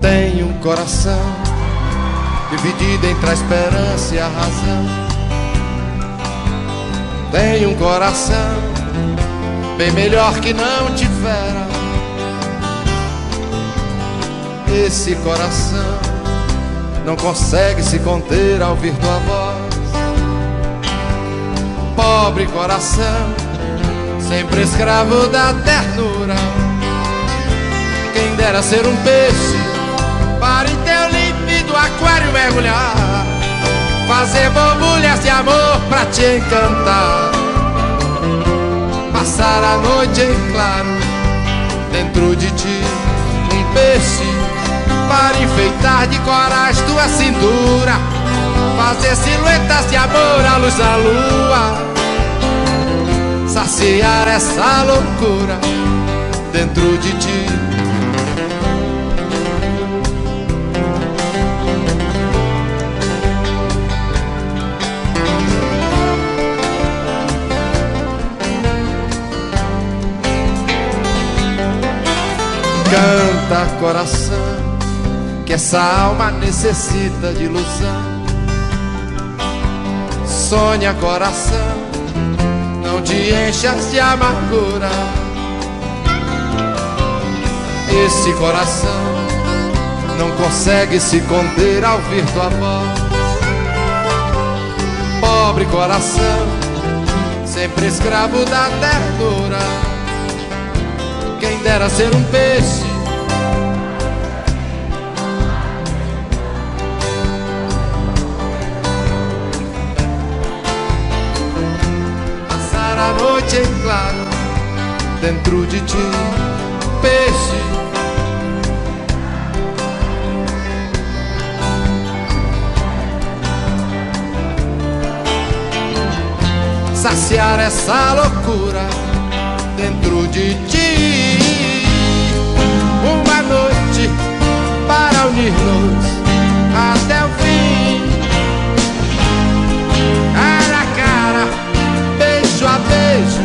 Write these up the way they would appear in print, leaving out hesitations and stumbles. Tem um coração dividido entre a esperança e a razão. Tem um coração bem melhor que não tivera. Esse coração não consegue se conter ao ouvir tua voz. Pobre coração, sempre escravo da ternura. Quem dera ser um peixe para em teu límpido aquário mergulhar, fazer borbulhas de amor pra te encantar, passar a noite em claro dentro de ti. Um peixe para enfeitar de corais tua cintura, fazer silhuetas de amor à luz da lua, saciar essa loucura dentro de ti. Canta, coração, que essa alma necessita de ilusão. Sonha, coração, não te enchas de amargura. Esse coração não consegue se conter ao ouvir tua voz. Pobre coração, sempre escravo da ternura. Quem dera ser um peixe. Passar a noite em claro dentro de ti, peixe. Saciar essa loucura dentro de ti. Uma noite para unir-nos até o fim, cara a cara, beijo a beijo,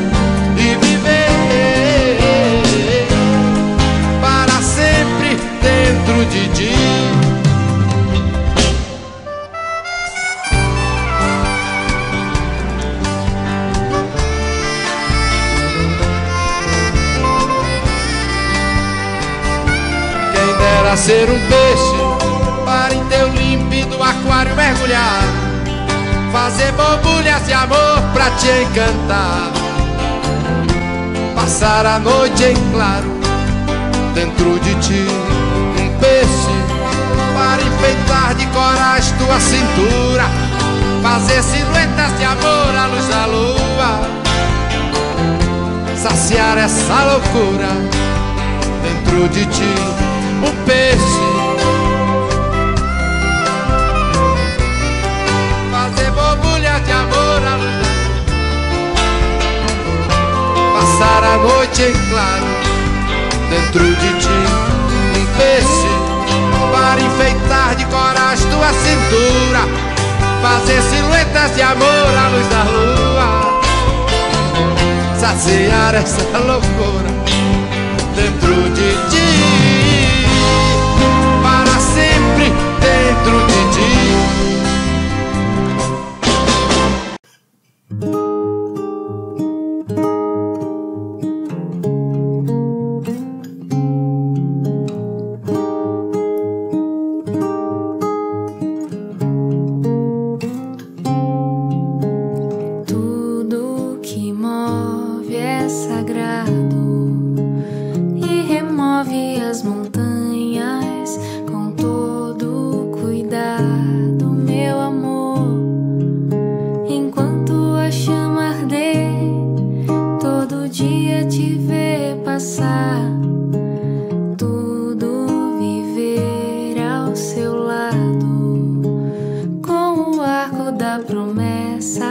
e viver para sempre dentro de ti. Ser um peixe para em teu límpido aquário mergulhar, fazer borbulhas de amor pra te encantar, passar a noite em claro dentro de ti. Um peixe para enfeitar de corais tua cintura, fazer silhuetas de amor à luz da lua, saciar essa loucura dentro de ti. Um peixe, fazer borbulha de amor à luz, passar a noite em claro dentro de ti. Um peixe, para enfeitar de corais tua cintura, fazer silhuetas de amor à luz da lua, saciar essa loucura dentro de ti. Dentro de ti. Tudo que move é sagrado e remove as montanhas com todo cuidado, meu amor. Enquanto a chama arder, todo dia te ver passar, tudo viver ao seu lado, com o arco da promessa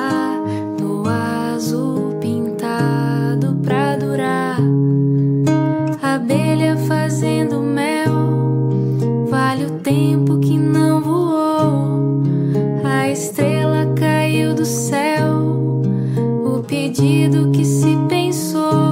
do azul pintado pra durar. Abelha fazendo mel, vale o tempo que não voou. A estrela caiu do céu, o pedido que se pensou.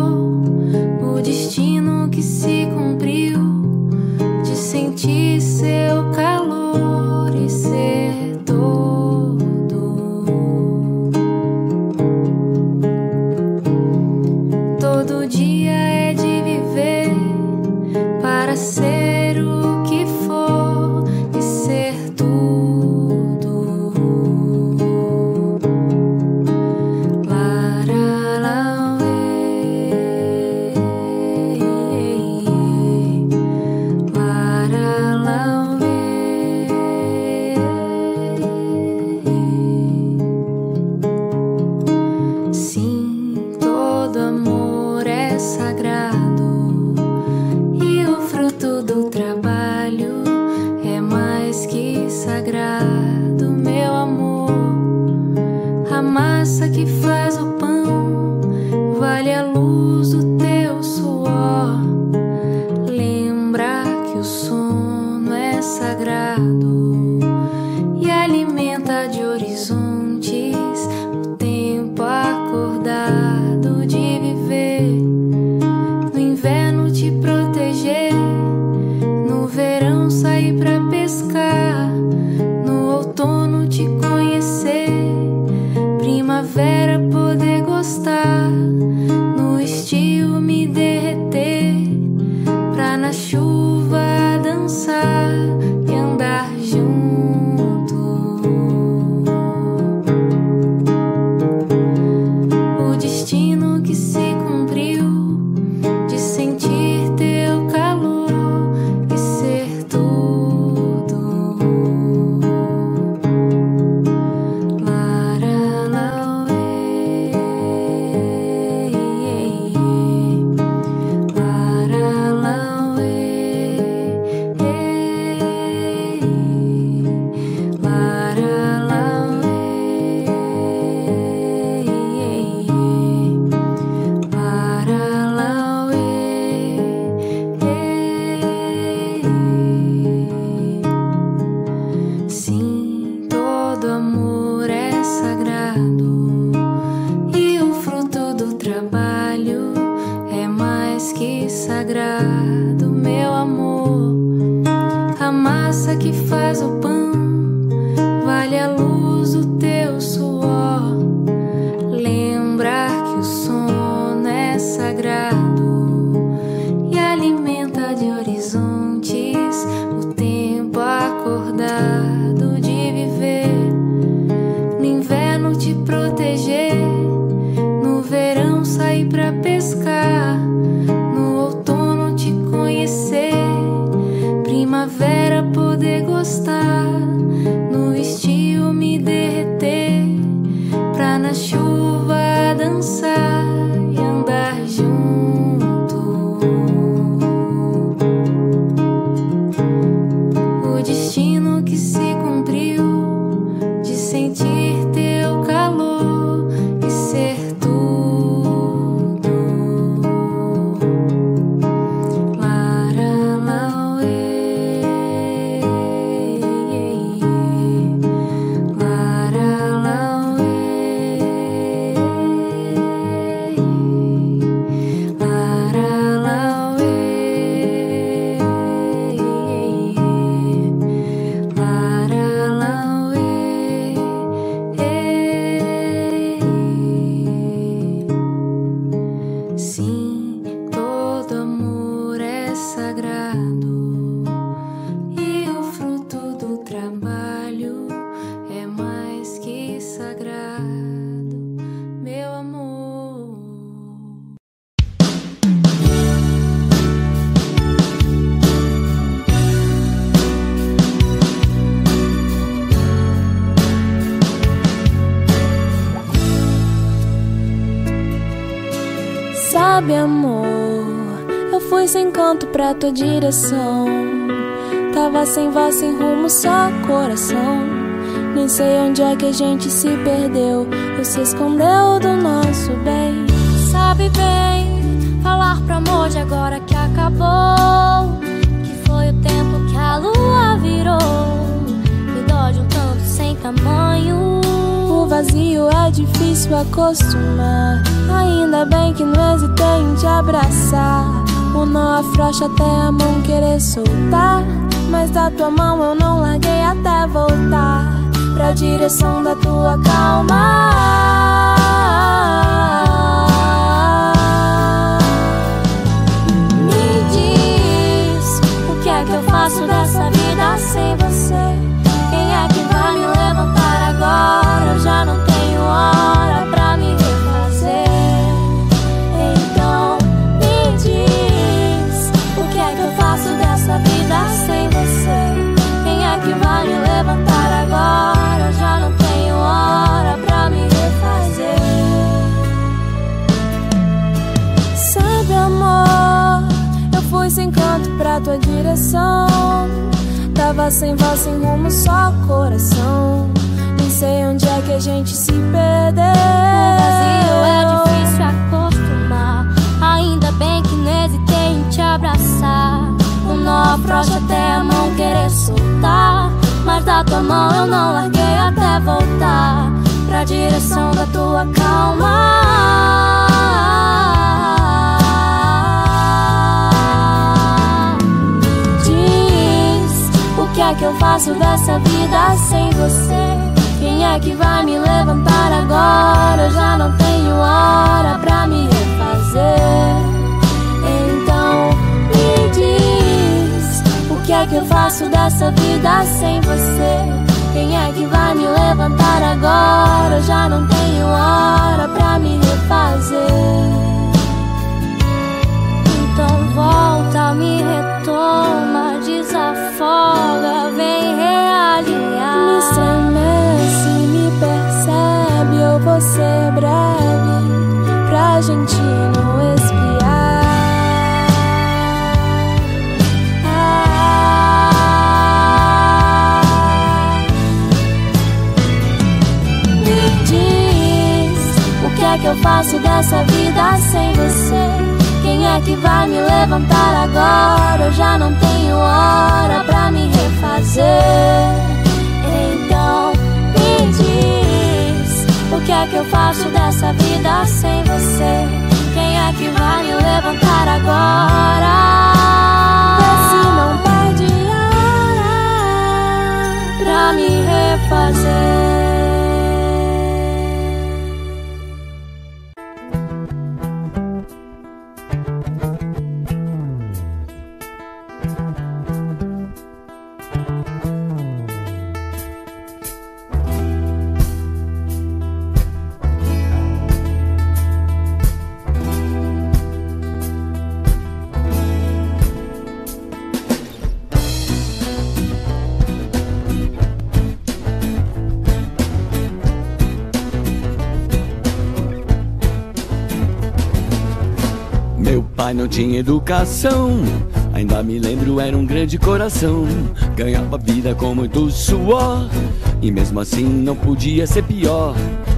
luz do teu suor. Lembra que o sono é sagrado e alimenta de horizontes o tempo acordado de viver. No inverno te proteger, no verão sair pra pescar, no outono te conhecer, primavera poder gostar, no estio me derreter, pra na chuva dançar e andar junto. O destino que se cumpriu de sentir teu calor e ser tudo. Sagrado, meu amor, a massa que faz o pão vale a luz do teu suor. Lembrar que o sono é sagrado e alimenta de horizontes o tempo acordado de viver. No inverno te proteger, no verão sair pra pescar, primavera poder gostar, no estio me derreter, pra na chuva dançar e andar junto. O destino que se cumpriu de sentir teu calor e ser. Sabe, amor, eu fui sem canto pra tua direção. Tava sem voz, sem rumo, só coração. Nem sei onde é que a gente se perdeu ou se escondeu do nosso bem. Sabe bem, falar pro amor de agora que acabou, que foi o tempo que a lua virou. Me dói de um tanto sem tamanho. O vazio é difícil acostumar. Ainda bem que não hesitei em te abraçar. O nó afrouxa até a mão querer soltar, mas da tua mão eu não larguei até voltar pra direção da tua calma. Me diz, o que é que eu faço dessa vida sem você? Quem é que vai me levantar agora? Eu já não tenho hora pra me refazer. Então me diz, o que é que eu faço dessa vida sem você? Quem é que vai me levantar agora? Eu já não tenho hora pra me refazer. Sabe, amor, eu fui sem canto pra tua direção. Tava sem voz, sem rumo, só coração. Nem sei onde é que a gente se perdeu. O vazio é difícil acostumar. afrouxa até a mão querer soltar, mas da tua mão eu não larguei até voltar pra direção da tua calma. O que é que eu faço dessa vida sem você? Quem é que vai me levantar agora? Eu já não tenho hora pra me refazer. Então me diz, o que é que eu faço dessa vida sem você? Quem é que vai me levantar agora? Eu já não tenho hora pra me refazer. Então volta, me retoma, desafoga, vem realinhar. Me semeia, se me percebe, eu vou ser breve pra gente não esfriar. Me diz, o que é que eu faço dessa vida sem você? Quem é que vai me levantar agora? Eu já não tenho hora pra me refazer. Então me diz, o que é que eu faço dessa vida sem você? Quem é que vai me levantar agora? Vê se não perde a hora pra me refazer. Não tinha educação, ainda me lembro, era um grande coração. Ganhava vida com muito suor e mesmo assim não podia ser pior.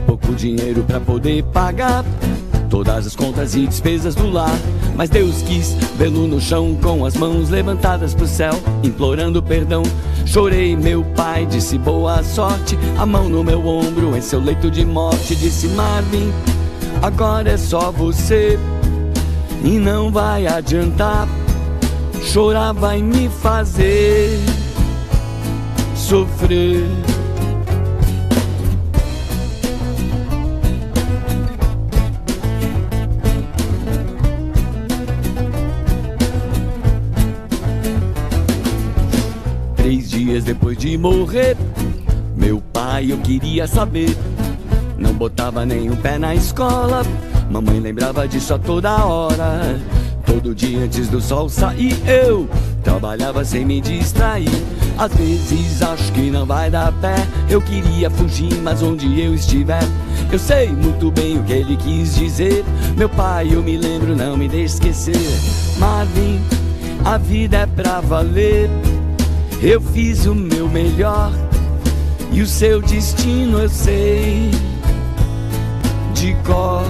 Pouco dinheiro pra poder pagar todas as contas e despesas do lar, mas Deus quis vê-lo no chão com as mãos levantadas pro céu, implorando perdão. Chorei, meu pai disse boa sorte, a mão no meu ombro em seu leito de morte. Disse Marvin, agora é só você e não vai adiantar, chorar vai me fazer sofrer. Três dias depois de morrer, meu pai eu queria saber, não botava nenhum pé na escola. Mamãe lembrava disso a toda hora, todo dia antes do sol sair eu trabalhava sem me distrair. Às vezes acho que não vai dar pé, eu queria fugir, mas onde eu estiver eu sei muito bem o que ele quis dizer. Meu pai, eu me lembro, não me deixe esquecer. Marvin, a vida é pra valer, eu fiz o meu melhor e o seu destino eu sei de cor.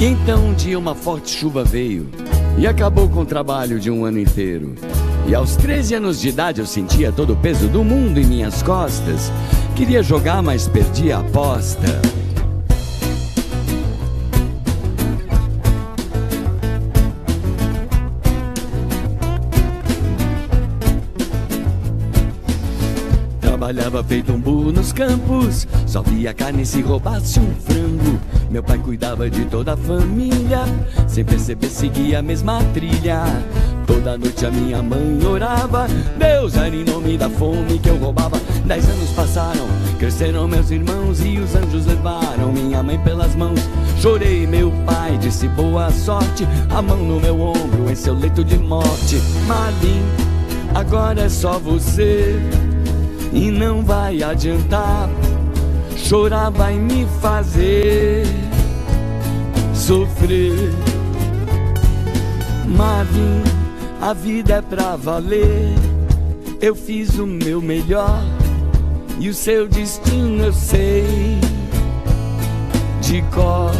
E então um dia uma forte chuva veio e acabou com o trabalho de um ano inteiro. E aos 13 anos de idade eu sentia todo o peso do mundo em minhas costas. Queria jogar, mas perdi a aposta. Trabalhava feito um burro nos campos, só via carne se roubasse um frango. Meu pai cuidava de toda a família, sem perceber seguia a mesma trilha. Toda noite a minha mãe orava, Deus, era em nome da fome que eu roubava. 10 anos passaram, cresceram meus irmãos e os anjos levaram minha mãe pelas mãos. Chorei, meu pai disse boa sorte, a mão no meu ombro em seu leito de morte. Marvin, agora é só você e não vai adiantar, chorar vai me fazer sofrer. Marvin, a vida é pra valer, eu fiz o meu melhor e o seu destino eu sei de cor.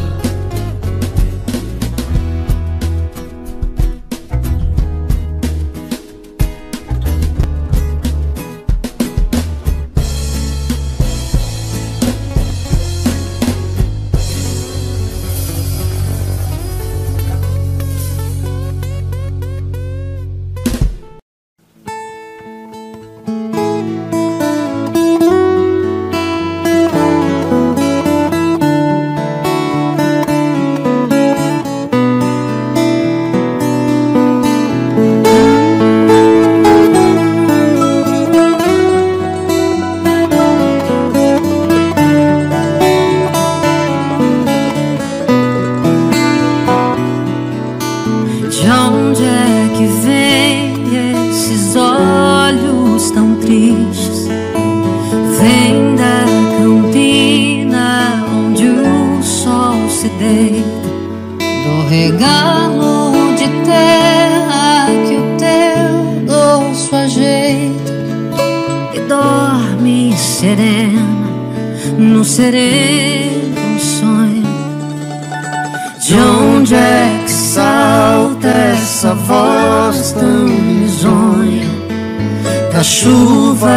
regalo de terra que o teu dorso ajeita e dorme serena no sereno sonho. De onde é que salta essa voz tão risonha? Da chuva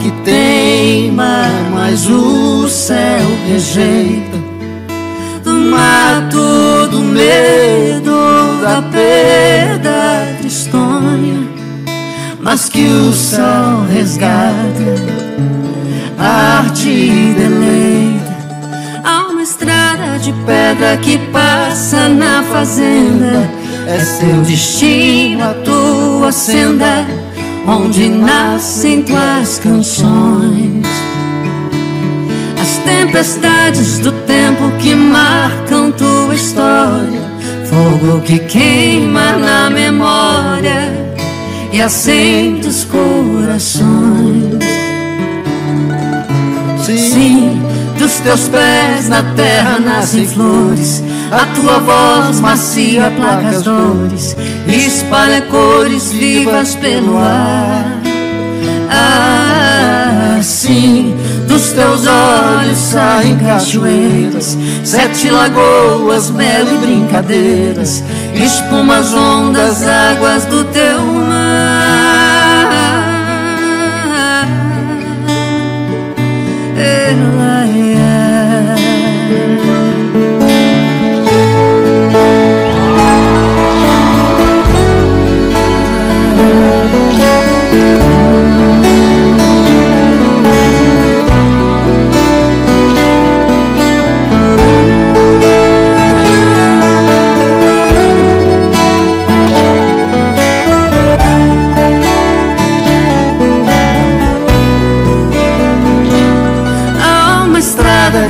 que teima, mas o céu rejeita, do mato, do medo, da perda tristonha, mas que o sol resgata, arte deleita. Há uma estrada de pedra que passa na fazenda, é seu destino, a tua senda, onde nascem tuas canções. As tempestades do tempo que marcam tua história, fogo que queima na memória e acende os corações. Sim, dos teus pés na terra nascem flores, a tua voz macia aplaca as dores, espalha cores vivas pelo ar. Ah, sim, dos teus olhos saem cachoeiras, sete lagoas, mel e brincadeiras, espuma as ondas, águas do teu mar. Ela é.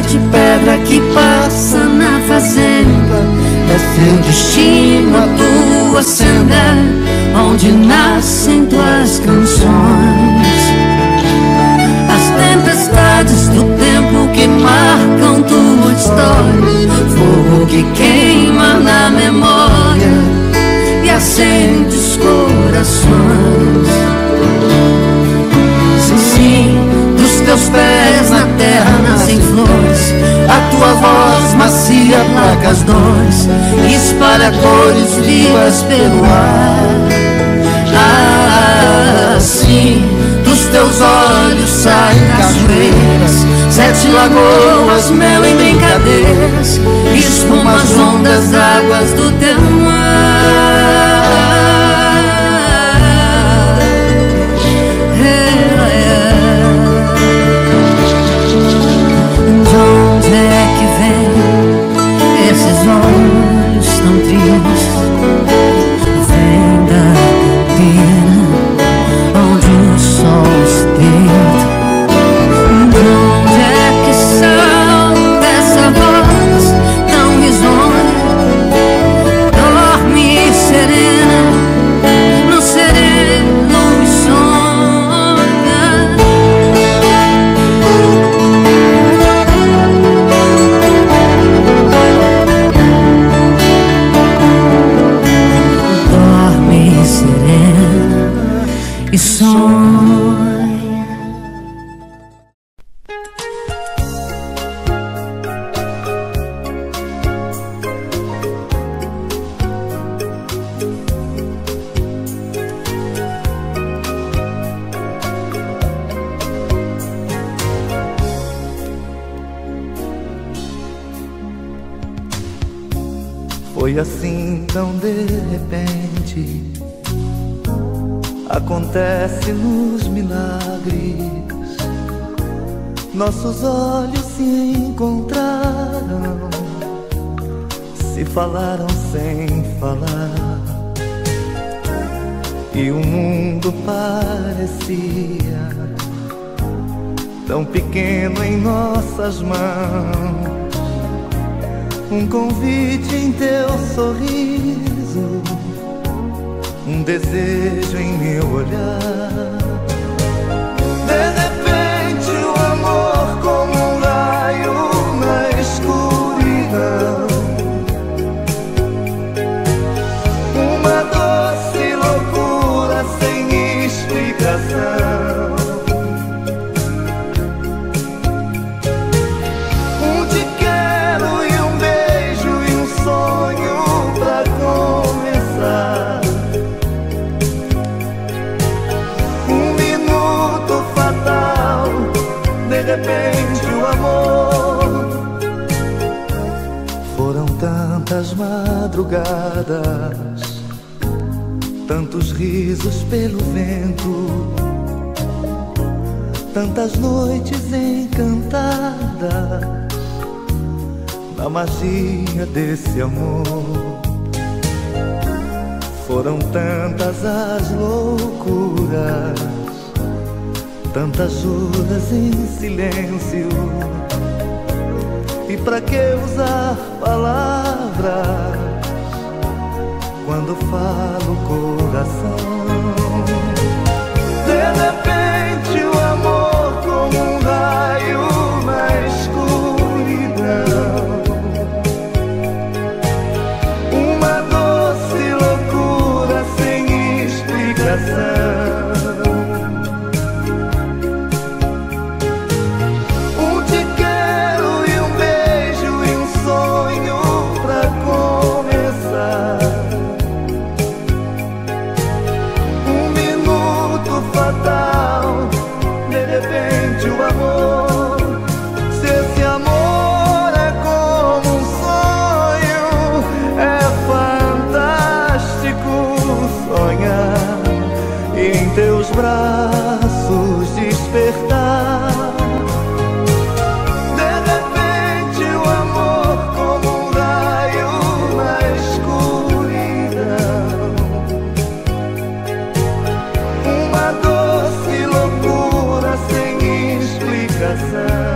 De pedra que passa na fazenda, é seu destino, a tua senda, onde nascem tuas canções. As tempestades do tempo que marcam tua história, fogo que queima na memória e acende os corações. Sim, teus pés na terra nascem flores, a tua voz macia placa as dores, espalha cores vivas pelo ar. Ah, sim, dos teus olhos saem cachoeiras, sete lagoas, mel e brincadeiras, espuma as ondas, águas do teu mar. Esses olhos tão tristes vêm da cadeira onde o sol se deita. De onde é que salta essa voz tão risonha? Dorme serena no sereno sonho. E sonha. Foi assim tão de repente, acontece nos milagres. Nossos olhos se encontraram, se falaram sem falar, e o mundo parecia tão pequeno em nossas mãos. Um convite em teu sorriso, um desejo em meu olhar. De repente o amor como um raio na escuridão tantas madrugadas, tantos risos pelo vento, tantas noites encantadas na magia desse amor. Foram tantas as loucuras, tantas juras em silêncio. E pra que usar palavras quando falo coração? De repente o amor como um raio na escuridão, uma doce loucura sem explicação. Braços despertar. De repente o amor como um raio na escuridão, uma doce loucura sem explicação.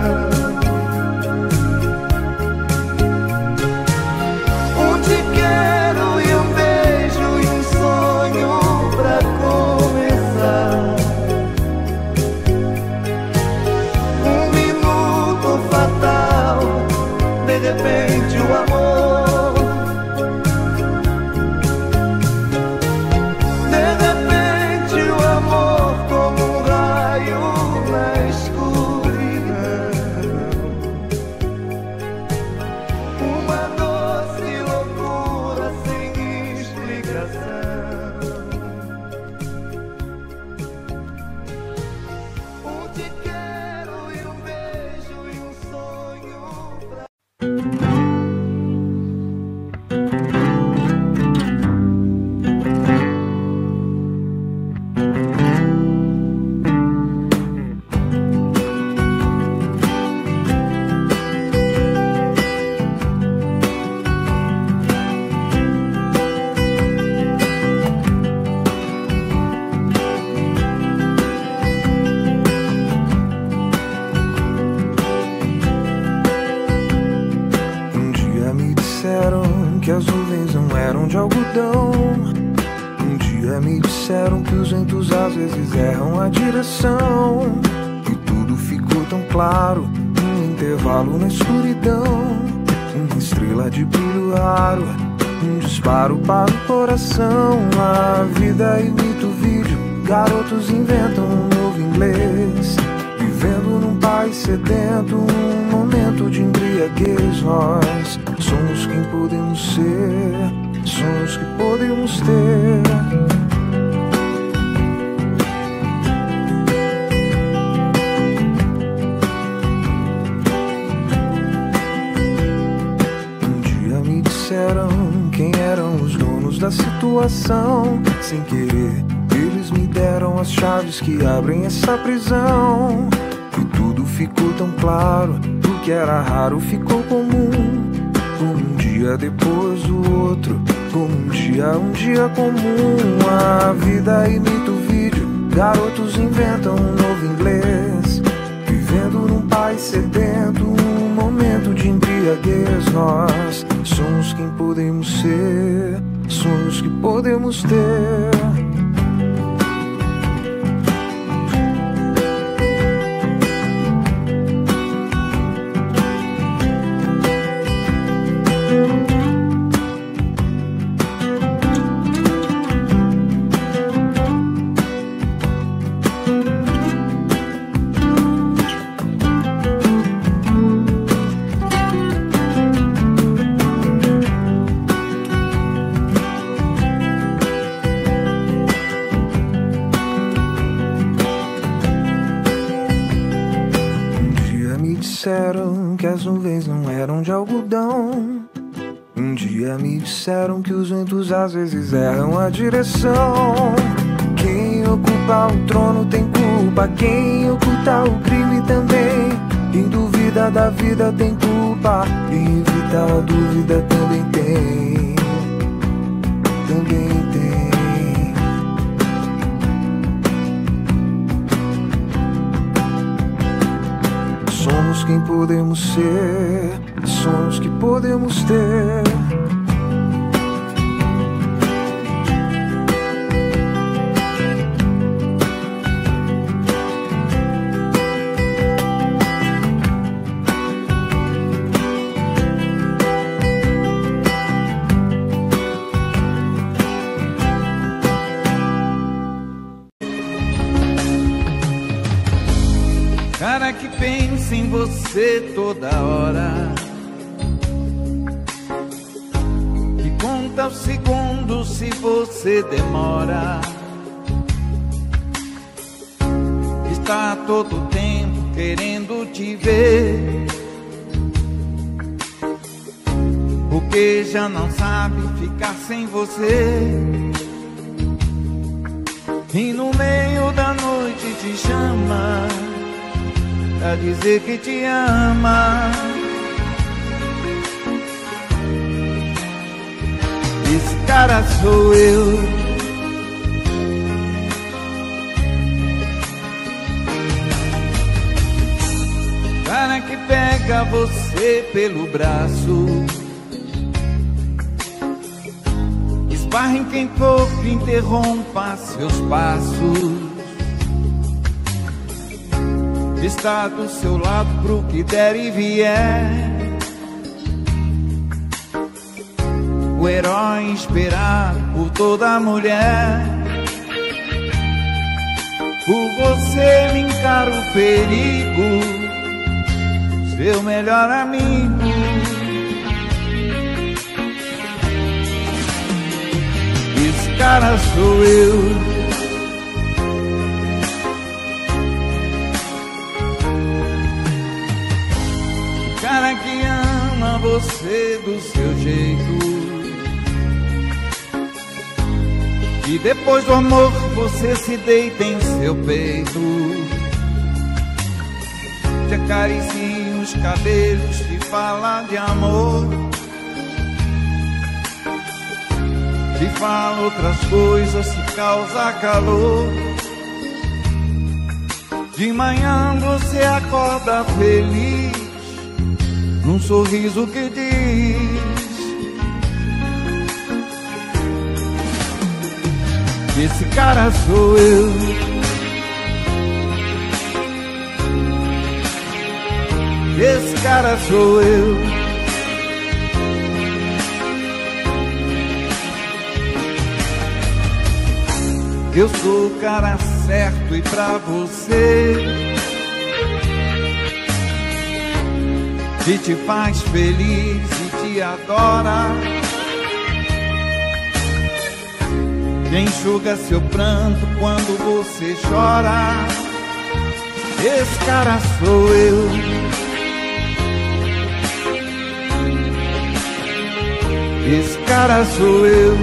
Sem querer, eles me deram as chaves que abrem essa prisão. E tudo ficou tão claro, o que era raro ficou comum. Um dia depois do outro, um dia comum. A vida imita o vídeo, garotos inventam um novo inglês. Vivendo num país sedento, um momento de embriaguez. Nós somos quem podemos ser, sonhos que podemos ter. Um Um dia me disseram que os ventos às vezes erram a direção. Quem ocupa o trono tem culpa, quem oculta o crime também. Quem duvida da vida tem culpa, quem evita a dúvida também tem. Também tem. Somos quem podemos ser, somos que podemos ter. Cara que pensa em você toda hora, que conta os segundos se você demora, está todo tempo querendo te ver, porque já não sabe ficar sem você. E no meio da noite te chama pra dizer que te ama. Esse cara sou eu. Cara que pega você pelo braço, esbarra em quem for que interrompa seus passos, está do seu lado pro que der e vier. O herói esperado por toda mulher. Por você me encara o perigo, seu melhor amigo. Esse cara sou eu. Cara que ama você do seu jeito, e depois do amor você se deita em seu peito, te acaricia os cabelos, te fala de amor, te fala outras coisas, te causa calor. De manhã você acorda feliz, num sorriso que diz: esse cara sou eu. Esse cara sou eu. Eu sou o cara certo e pra você, que te faz feliz e te adora, que enxuga seu pranto quando você chora. Esse cara sou eu. Esse cara sou eu.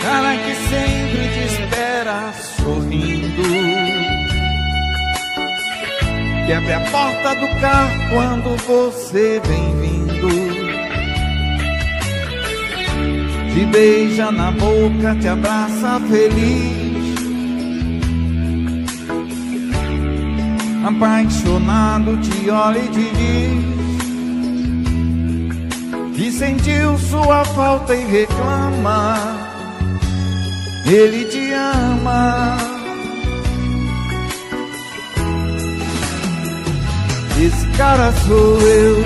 Cara que sempre te espera sorrindo, que abre a porta do carro quando você vem vindo, te beija na boca, te abraça feliz, apaixonado te olha e te diz que sentiu sua falta e reclama, ele te ama. Esse cara sou eu.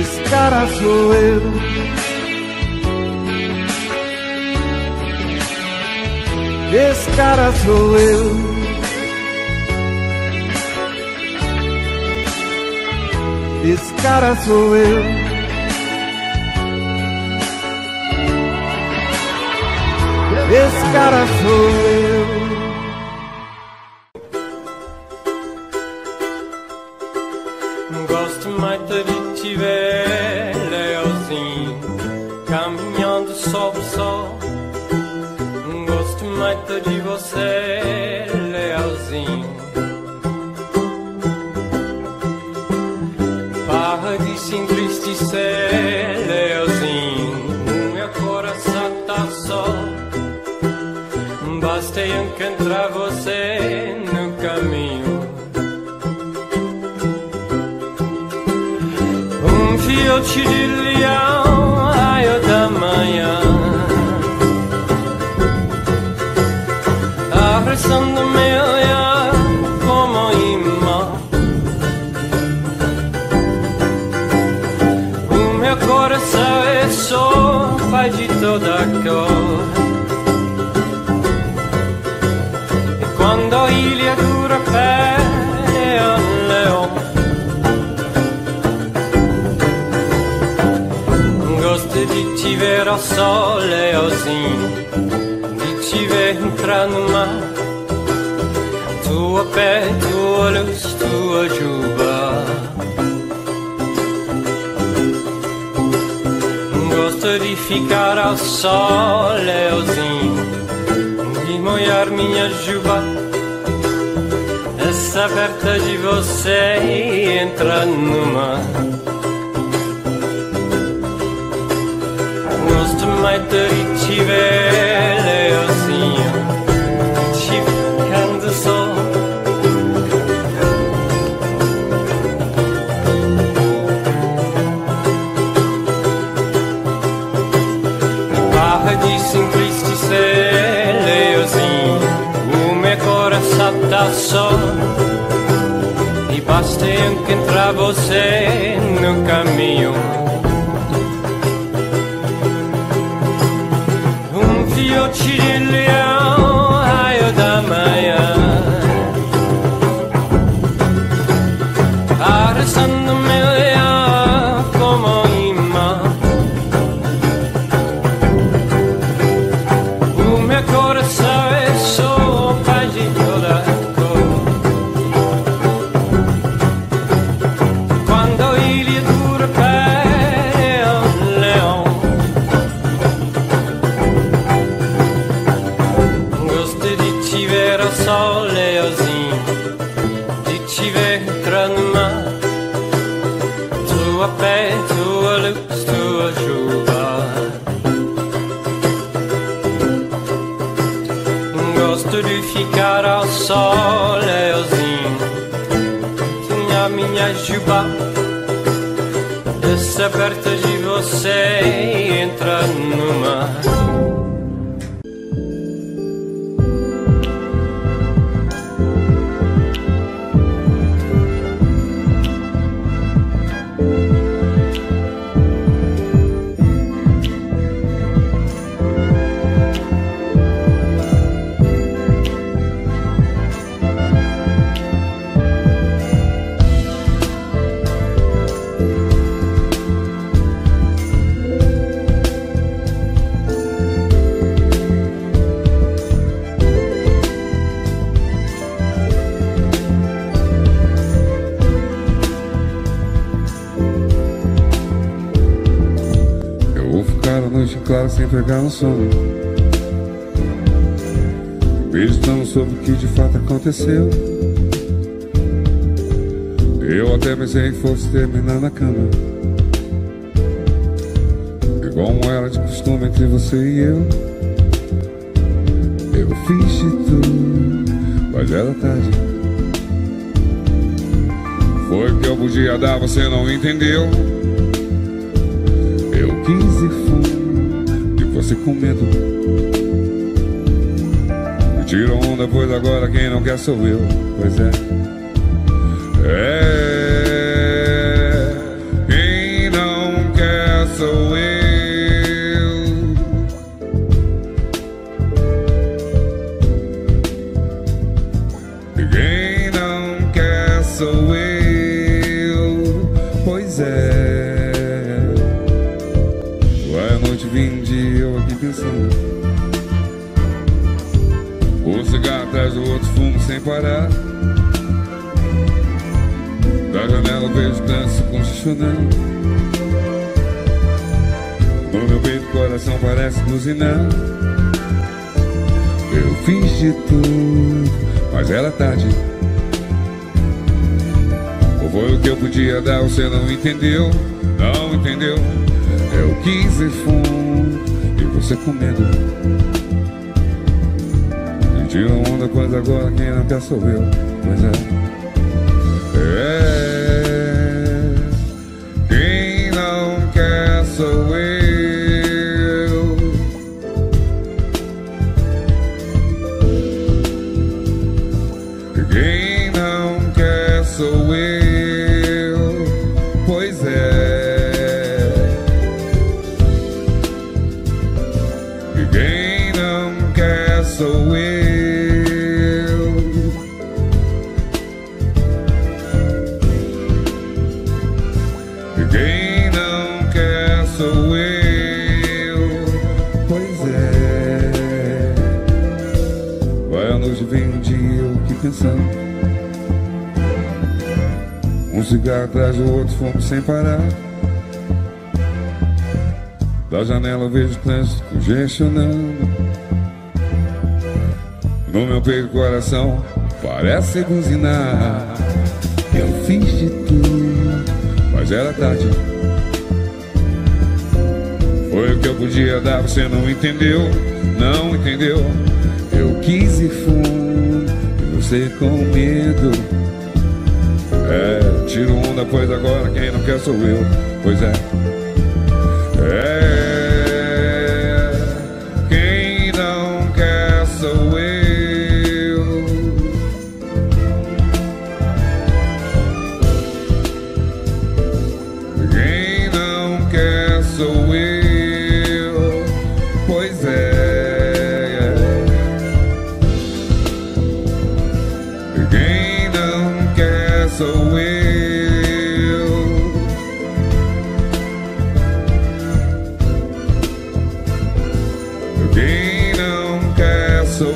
Esse cara sou eu. Esse cara sou eu. Esse cara sou eu. esse cara sou eu. Gosto muito de te ver, Leozinho, caminhando sob o sol. Gosto muito de você, Leozinho. Para de se entristecer, Leozinho, meu coração tá só. Basta encontrar você no caminho. Fio de leão, raio da manhã, a pressão do meu olhar como um imã. O meu coração é só faz de toda cor. E quando a ilha dura pé é um leão. De te ver ao sol, Leozinho, de te ver entrar no mar. Tua pele, tua luz, tua juba. Gosto de ficar ao sol, Leozinho, de molhar minha juba. Essa aberta de você e entrar no mar. Gosto muito de te ver, Leozinho, te ficando só. Para de se entristecer, Leozinho, o meu coração tá só. E basta encontrar você no caminho. Fio de leão, raio da manhã, arrastando meu olhar como um imã. O meu coração é só paz de toda cor. Quando ele dura pé sol, Leozinho, de te ver entrar no mar. Tua pé, tua luz, tua chuva. Gosto de ficar ao sol, Leozinho, tinha minha juba. Descer perto de você e entrar no mar. Claro, sem pegar um sono. Meditamos sobre o que de fato aconteceu. Eu até pensei que fosse terminar na cama, como era de costume entre você e eu. Eu fiz de tudo, mas era tarde. Foi o que eu podia dar, você não entendeu. Eu quis e fui. Você com medo me tirou onda, pois agora quem não quer sou eu. Pois é, quem não quer sou eu. Quem não quer sou eu. Pois é. Vim de eu aqui pensando cigarro atrás do outro, fumo sem parar. Da janela vejo dança congestionando. No meu peito o coração parece buzinar. Eu fiz de tudo, mas era tarde. Ou foi o que eu podia dar, você não entendeu. Não entendeu. Eu quis ir fundo e você com medo. Senti uma onda, pois agora quem não quer sou eu. Pois é. Quem não quer sou eu. Quem não quer sou eu. Sou eu. Quem não quer sou eu. Pois é. Vai a noite, vem um dia, eu que pensando. Um cigarro atrás do outro, fomos sem parar. Da janela eu vejo o trânsito congestionando. No meu peito o coração parece buzinar. Eu fiz de tudo, mas era tarde. Foi o que eu podia dar, você não entendeu. Não entendeu. Eu quis ir fundo e você com medo. É, tiro onda, pois agora quem não quer sou eu. Pois é. Quem não quer sou eu. Sou eu, pois é. Quem não quer sou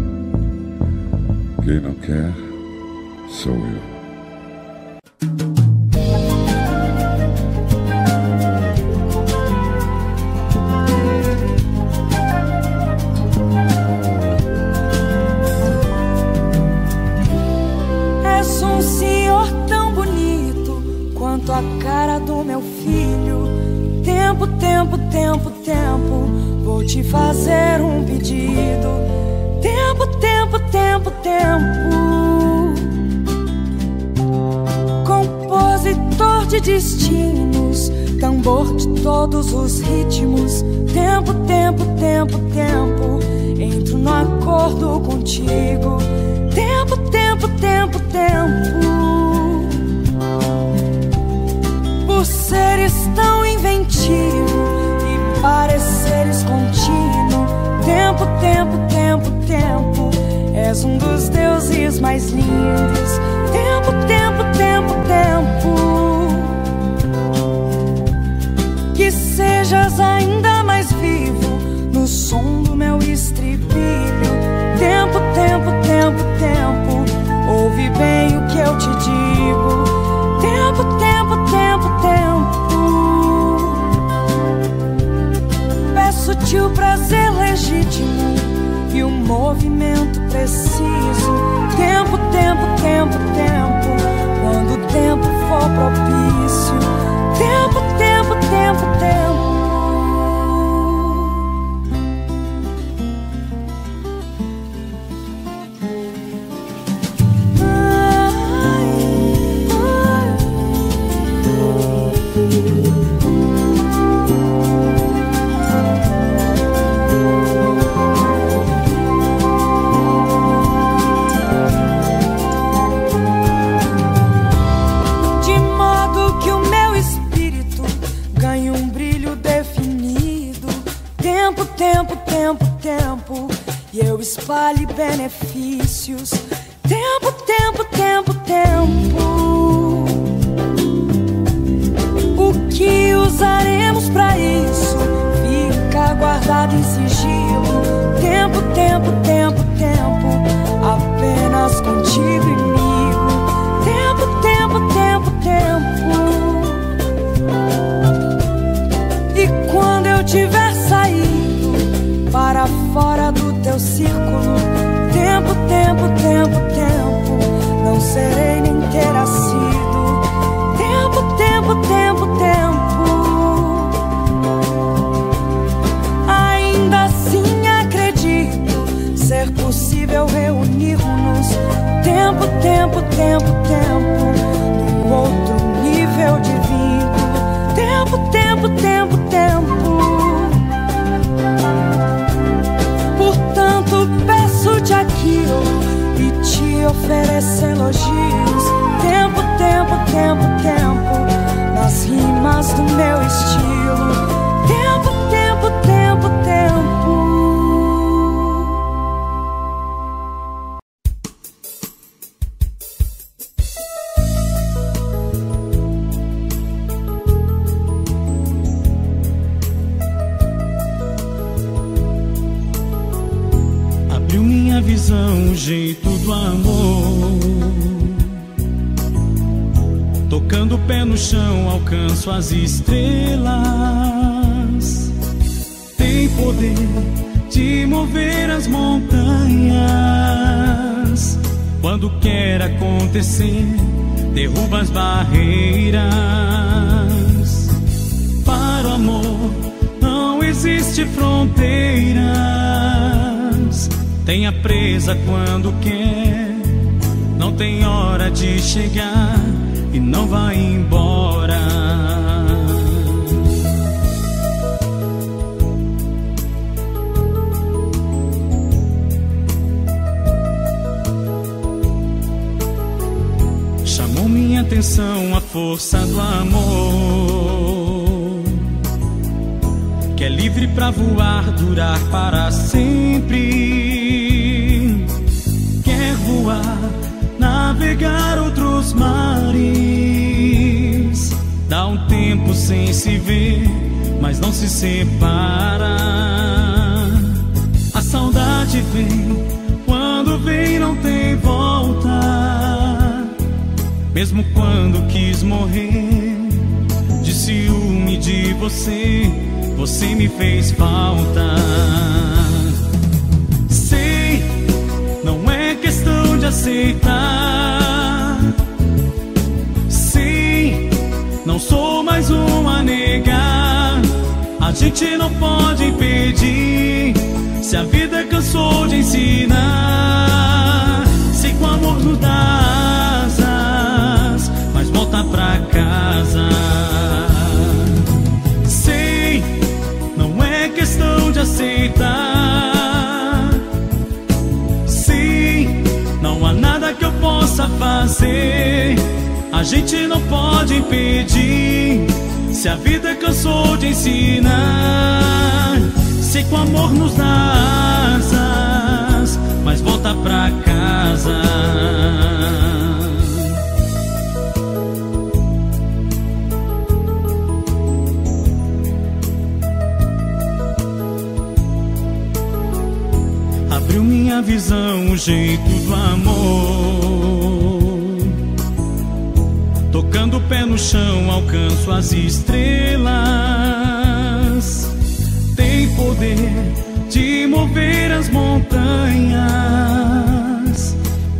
eu. Quem não quer sou eu, pois é. Quem não quer sou eu. Quem não quer sou eu. A cara do meu filho. Tempo, tempo, tempo, tempo, vou te fazer um pedido. Tempo, tempo, tempo, tempo. Compositor de destinos, tambor de todos os ritmos. Tempo, tempo, tempo, tempo, entro no acordo contigo. Tempo, tempo, tempo, tempo. Por seres tão inventivo e pareceres contínuo. Tempo, tempo, tempo, tempo, és um dos deuses mais lindos. Tempo, tempo, tempo, tempo. Que sejas ainda mais vivo no som do meu estribilho. Tempo, tempo, tempo, tempo, ouve bem o que eu te digo. Tempo, tempo, tempo, tempo. Peço-te o prazer legítimo e o movimento preciso. Tempo, tempo, tempo, tempo, quando o tempo for propício. Tempo, tempo, tempo, tempo. Ai, ai. e eu espalhe benefícios. Tempo, tempo, tempo, tempo. O que usaremos pra isso fica guardado em sigilo. Tempo, tempo, tempo, tempo. Apenas contigo e comigo. Tempo, tempo, tempo, tempo. E quando eu tiver saído para fora do teu círculo, tempo, tempo, tempo, tempo, não serei nem terá sido. Tempo, tempo, tempo, tempo. Ainda assim acredito ser possível reunir-nos. Tempo, tempo, tempo, tempo, num outro nível divino. Tempo, tempo, tempo, tempo. Portanto peço-te aquilo e te ofereço elogios. Tempo, tempo, tempo, tempo, nas rimas do meu estilo. Tempo, tempo, tempo, tempo. Abriu minha visão, o jeito do amor. Tocando o pé no chão, alcanço as estrelas. Tem poder de mover as montanhas. Quando quer acontecer, derruba as barreiras. Para o amor não existe fronteiras. Tem a presa quando quer, não tem hora de chegar e não vai embora. Chamou minha atenção a força do amor, que é livre pra voar, durar para sempre. Quer voar, navegar outros mares. Dá um tempo sem se ver, mas não se separa. A saudade vem, quando vem não tem volta. Mesmo quando quis morrer de ciúme de você, você me fez falta. Sei, não é questão de aceitar. Sim, não sou mais uma negar. A gente não pode impedir, se a vida cansou de ensinar. Sei que o amor nos dá asas, mas volta pra casa. Sei, não é questão de aceitar. Não há nada que eu possa fazer, a gente não pode impedir, se a vida cansou de ensinar. Sei que o amor nos dá asas, mas volta pra casa. Abriu minha visão, o jeito do amor. Tocando o pé no chão, alcanço as estrelas. Tem poder de mover as montanhas.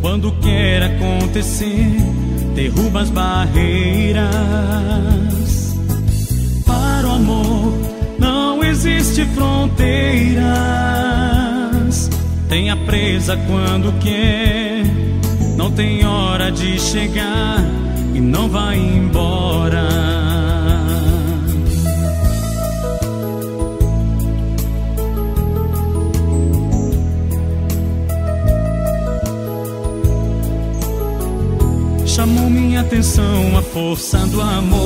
Quando quer acontecer, derruba as barreiras. Para o amor não existe fronteira. Tem a presa quando quer, não tem hora de chegar e não vai embora. Chamou minha atenção a força do amor,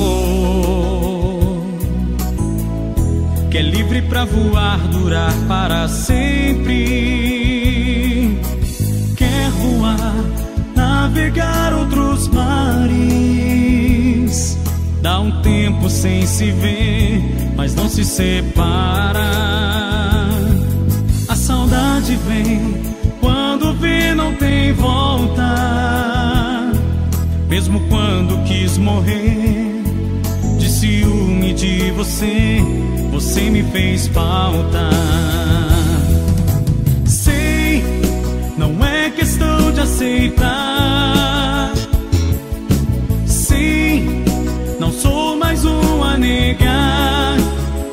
que é livre pra voar, durar para sempre. enxergar outros mares. Dá um tempo sem se ver, mas não se separa. A saudade vem, quando vê não tem volta. Mesmo quando quis morrer de ciúme de você, você me fez falta. Sei, não é questão de aceitar. Sim, não sou mais um a negar.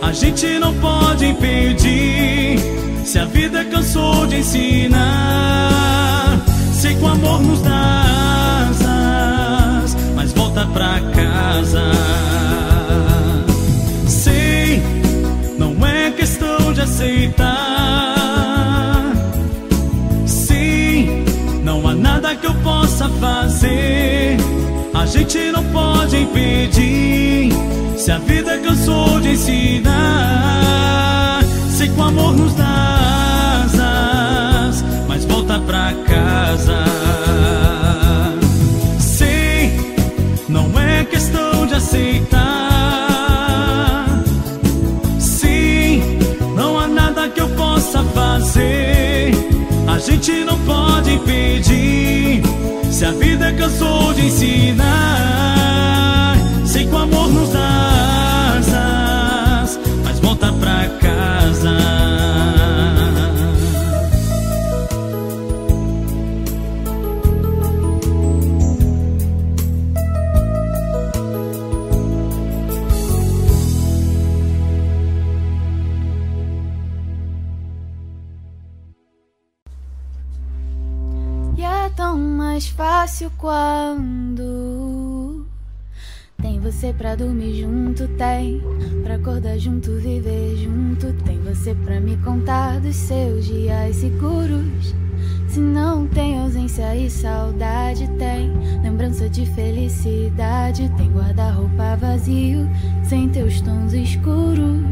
A gente não pode impedir, se a vida cansou de ensinar. Sei que o amor nos dá asas, mas volta pra casa. Sei, não é questão de aceitar. Sim, não há nada que eu possa fazer. A gente não pode impedir, se a vida cansou de ensinar. Sei que o amor nos dá asas, mas volta pra casa. Sei, não é questão de aceitar. Sim, não há nada que eu possa fazer. A gente não pode impedir, se a vida cansou de ensinar. Sei que o amor nos dá asas, mas volta pra casa. E é tão mais fácil quando tem você pra dormir junto, tem pra acordar junto, viver junto. Tem você pra me contar dos seus dias seguros. Se não tem ausência e saudade, tem lembrança de felicidade. Tem guarda-roupa vazio, sem teus tons escuros.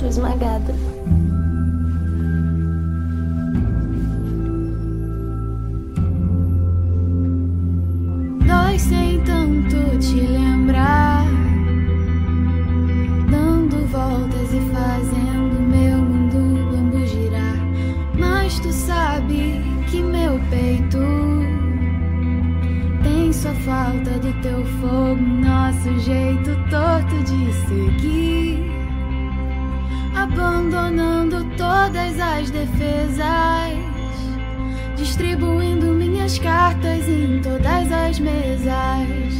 Tô esmagada. Dói sem tanto te lembrar, dando voltas e fazendo meu mundo bambu girar. Mas tu sabe que meu peito tem só falta do teu fogo, nosso jeito torto de seguir, abandonando todas as defesas, distribuindo minhas cartas em todas as mesas,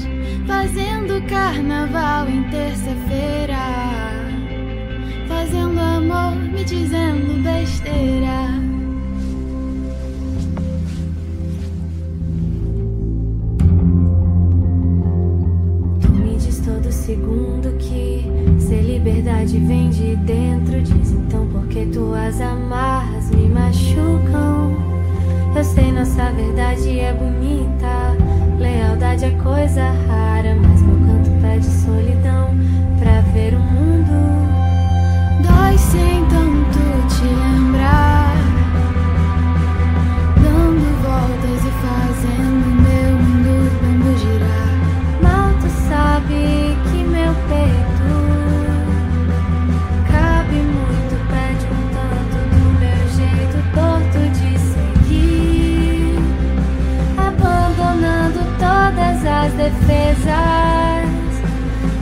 fazendo carnaval em terça-feira, fazendo amor, me dizendo besteira. Tu me diz todo segundo que ser liberdade vem de dentro. Diz então porque tuas amarras me machucam. Eu sei, nossa verdade é bonita, lealdade é coisa rara, mas meu canto pede solidão pra ver o mundo. Dói sem tanto te lembrar, dando voltas e fazendo meu mundo bambu girar. Mal tu sabe que meu peito cabe muito, pede um tanto do meu jeito torto de ser, abandonando todas as defesas,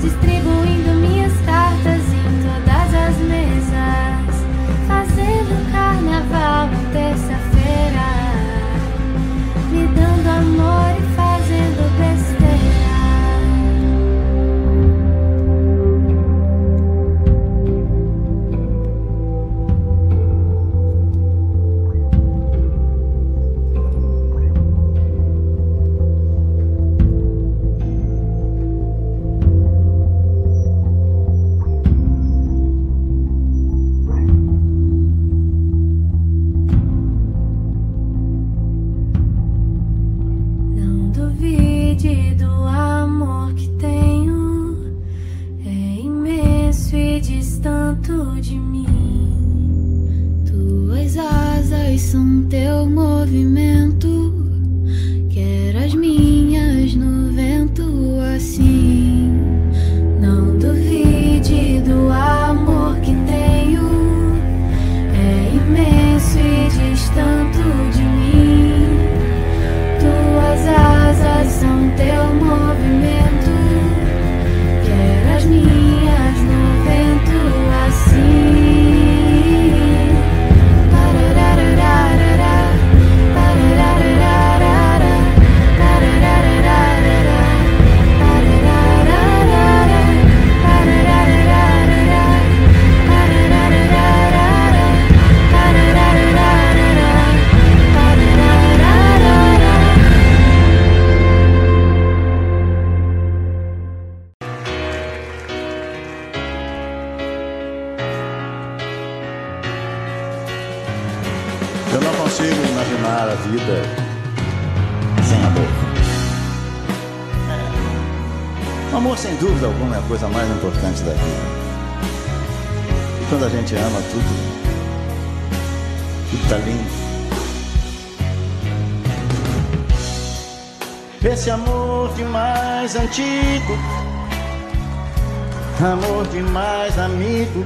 distribuindo minhas cartas em todas as mesas, fazendo carnaval na terça-feira, me dando amor e fazendo a vida sem amor. O amor, sem dúvida alguma, é a coisa mais importante da vida. E quando a gente ama, tudo tá lindo. Esse amor de mais antigo, amor de mais amigo,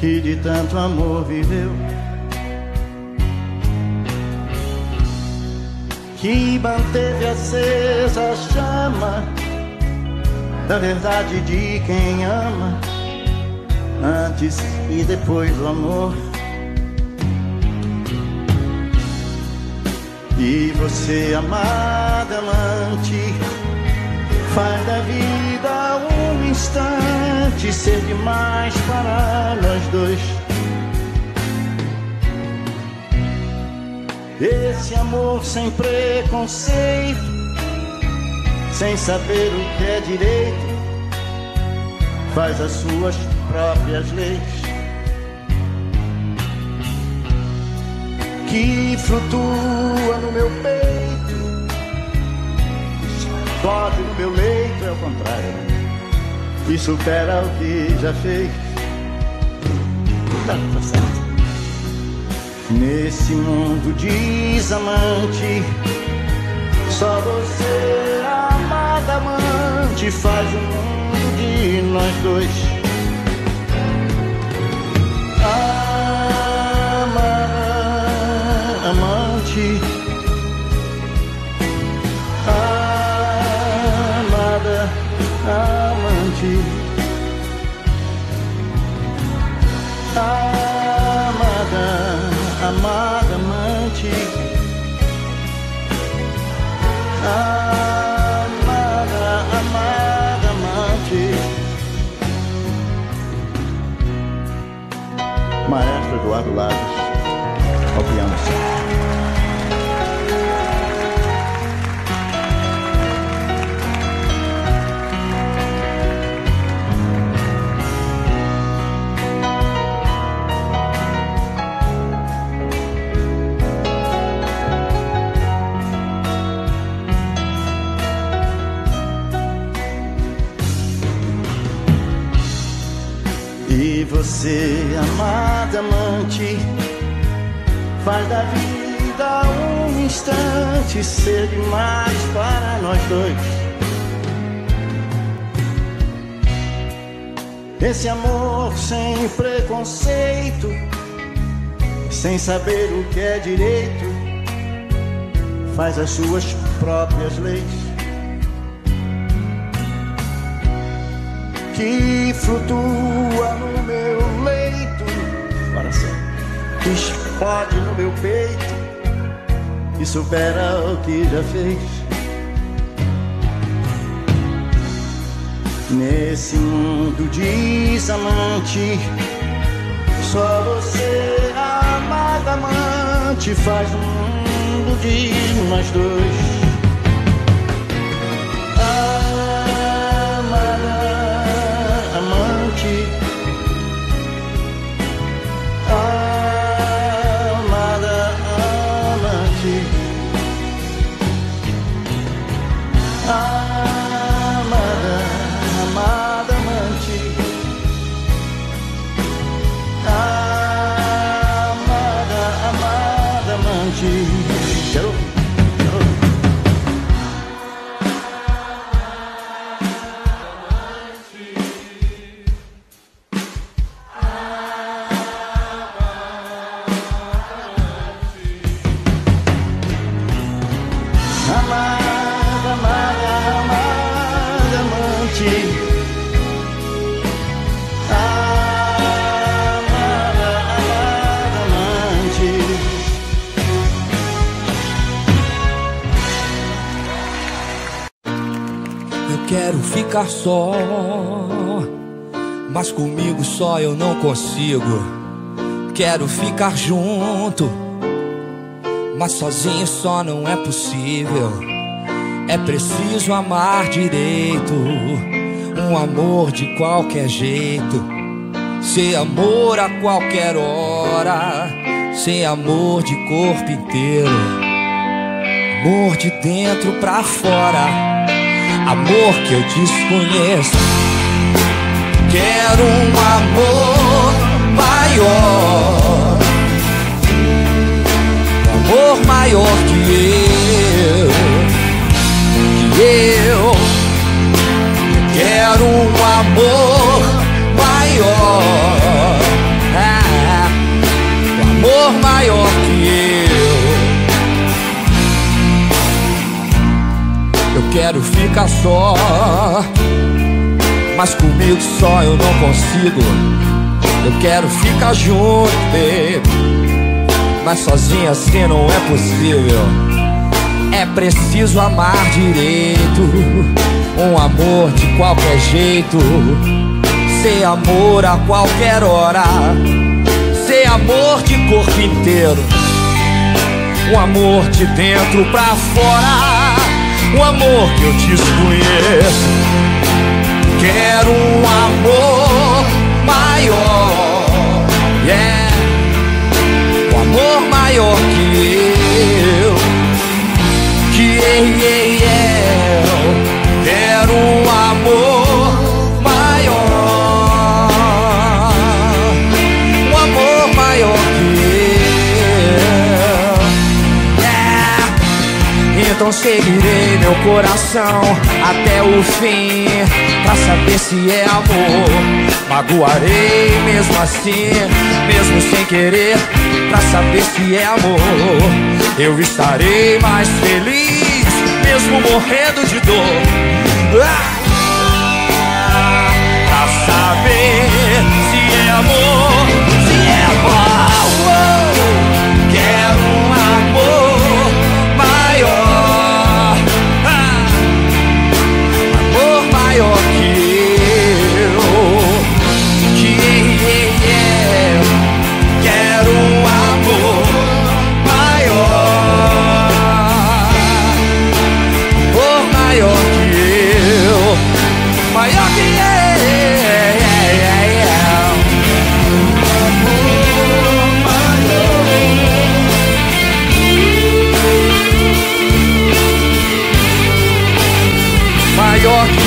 que de tanto amor viveu. Que manteve acesa a chama da verdade de quem ama, antes e depois do amor. E você, amada amante, faz da vida um instante ser demais para nós dois. Esse amor sem preconceito, sem saber o que é direito, faz as suas próprias leis. Que flutua no meu peito, explode no meu leito, é o contrário, e supera o que já fez. Tá certo. Nesse mundo desamante, só você, amada amante, faz o mundo de nós dois. Amada amante, amada amante, amada amante. Maestro Eduardo Lage, ao piano solo. E você, amada amante, faz da vida um instante ser demais para nós dois. Esse amor sem preconceito, sem saber o que é direito, faz as suas próprias leis. Que flutua no meu leito, que explode no meu peito e supera o que já fez. Nesse mundo desamante, só você, amada amante, faz o mundo de nós dois. Quero ficar só, mas comigo só eu não consigo. Quero ficar junto, mas sozinho só não é possível. É preciso amar direito, um amor de qualquer jeito, ser amor a qualquer hora, sem amor de corpo inteiro, amor de dentro pra fora, amor que eu desconheço. Quero um amor maior, um amor maior que eu quero um amor maior. Maior que eu quero ficar só, mas comigo só eu não consigo. Eu quero ficar junto, baby, mas sozinha assim não é possível. É preciso amar direito, um amor de qualquer jeito, sem amor a qualquer hora, ser amor de corpo inteiro, um amor de dentro pra fora, um amor que eu desconheço. Quero um amor maior, yeah, um amor maior que eu quero um amor. Então seguirei meu coração até o fim, pra saber se é amor. Magoarei mesmo assim, mesmo sem querer, pra saber se é amor. Eu estarei mais feliz, mesmo morrendo de dor, pra saber se é amor, se é amor. Quero um amor maior que eu quero um amor maior, amor maior que eu, maior que eu, maior que eu.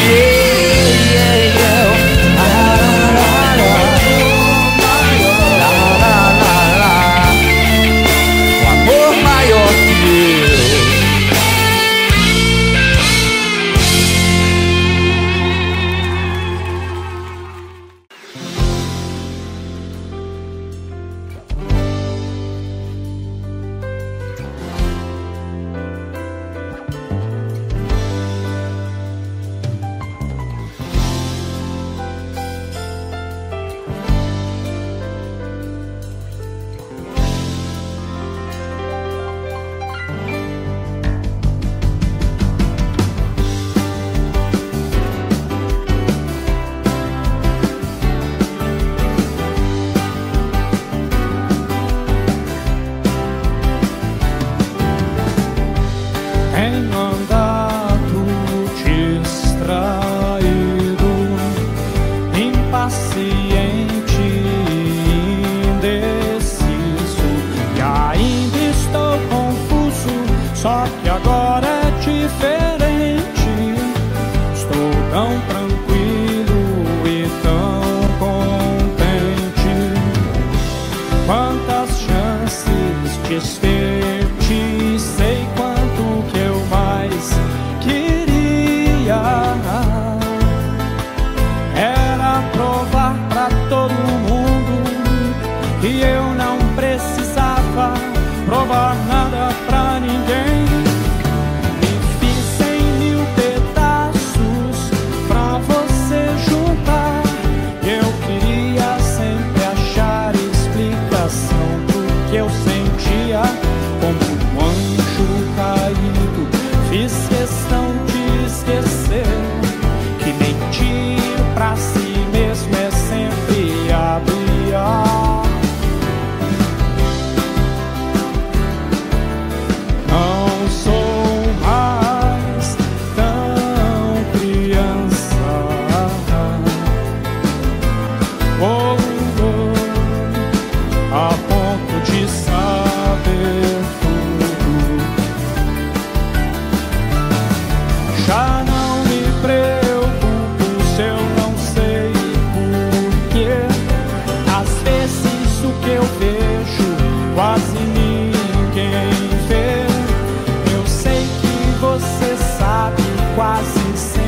nasce sem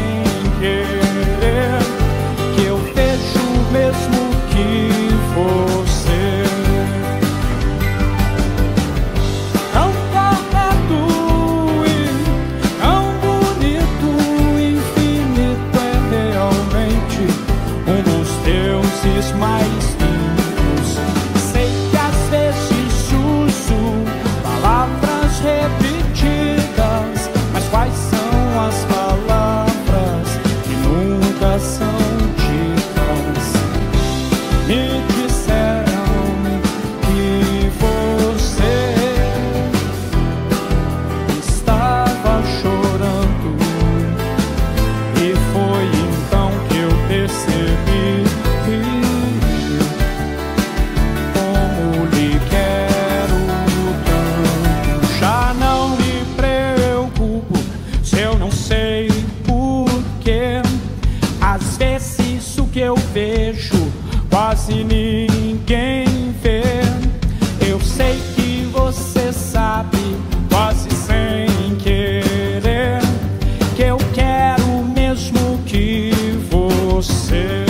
querer, que eu vejo o mesmo que você. Tão correto e tão bonito, infinito é realmente um dos deuses mais lindos. Sei que às vezes uso palavras repetidas, mas quais são as palavras que nunca são ditas? Me disseram que você estava chorando, e foi então que eu percebi como lhe quero tanto. Já não me preocupo se eu não sei porquê. Às vezes o que eu vejo quase ninguém vê. Eu sei que você sabe, quase sem querer, que eu quero o mesmo que você.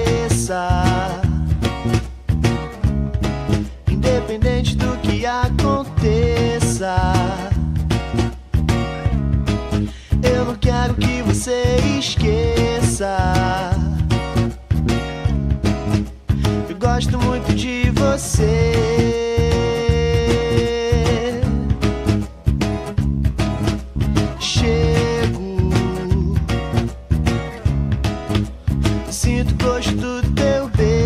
Independente do que aconteça, eu não quero que você esqueça. Eu gosto muito de você. Chego, sinto o gosto do teu beijo. É muito mais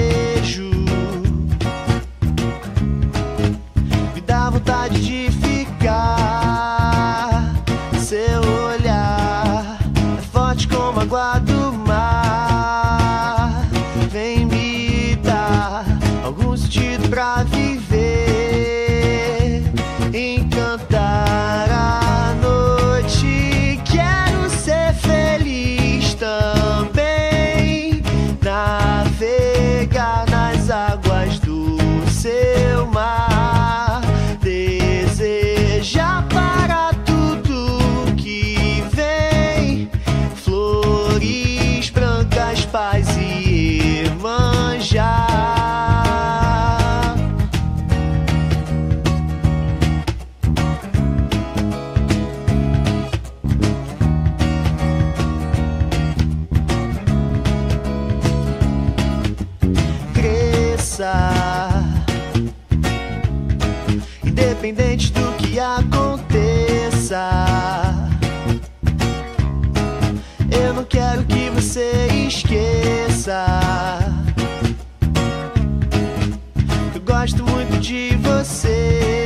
do que desejo. Me dá vontade de ficar. Seu olhar é forte como a água do mar. Vem me dar algum sentido pra viver, encantar a noite. Quero ser feliz também, navegar nas águas do seu mar, desejar para tudo que vem flores brancas, paz e Iemanjá. Independente do que aconteça, eu não quero que você esqueça. Eu gosto muito de você.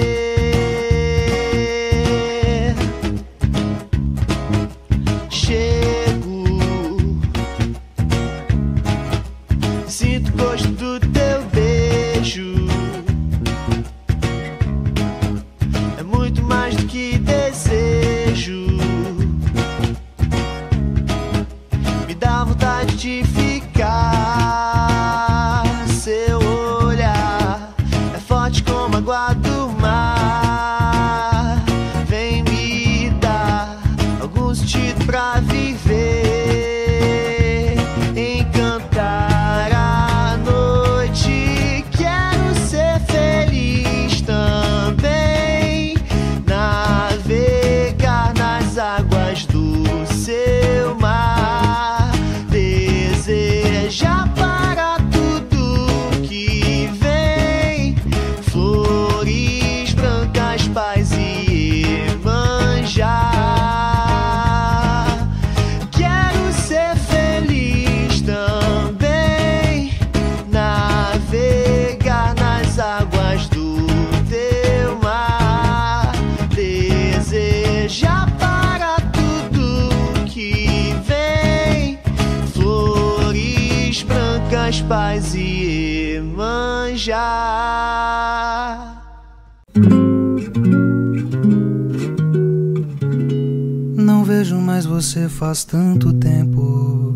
Chego, sinto o gosto do teu beijo. É muito mais do que desejo. Iemanjá. Não vejo mais você faz tanto tempo.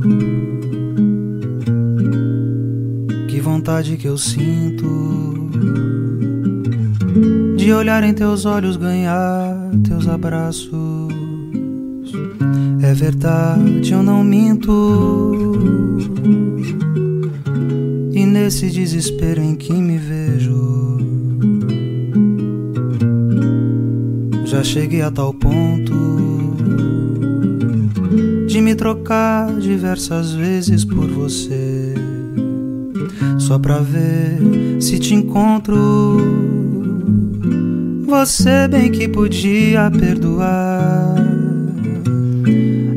Que vontade que eu sinto de olhar em teus olhos, ganhar teus abraços. É verdade, eu não minto. E nesse desespero em que me vejo, já cheguei a tal ponto de me trocar diversas vezes por você, só pra ver se te encontro. Você bem que podia perdoar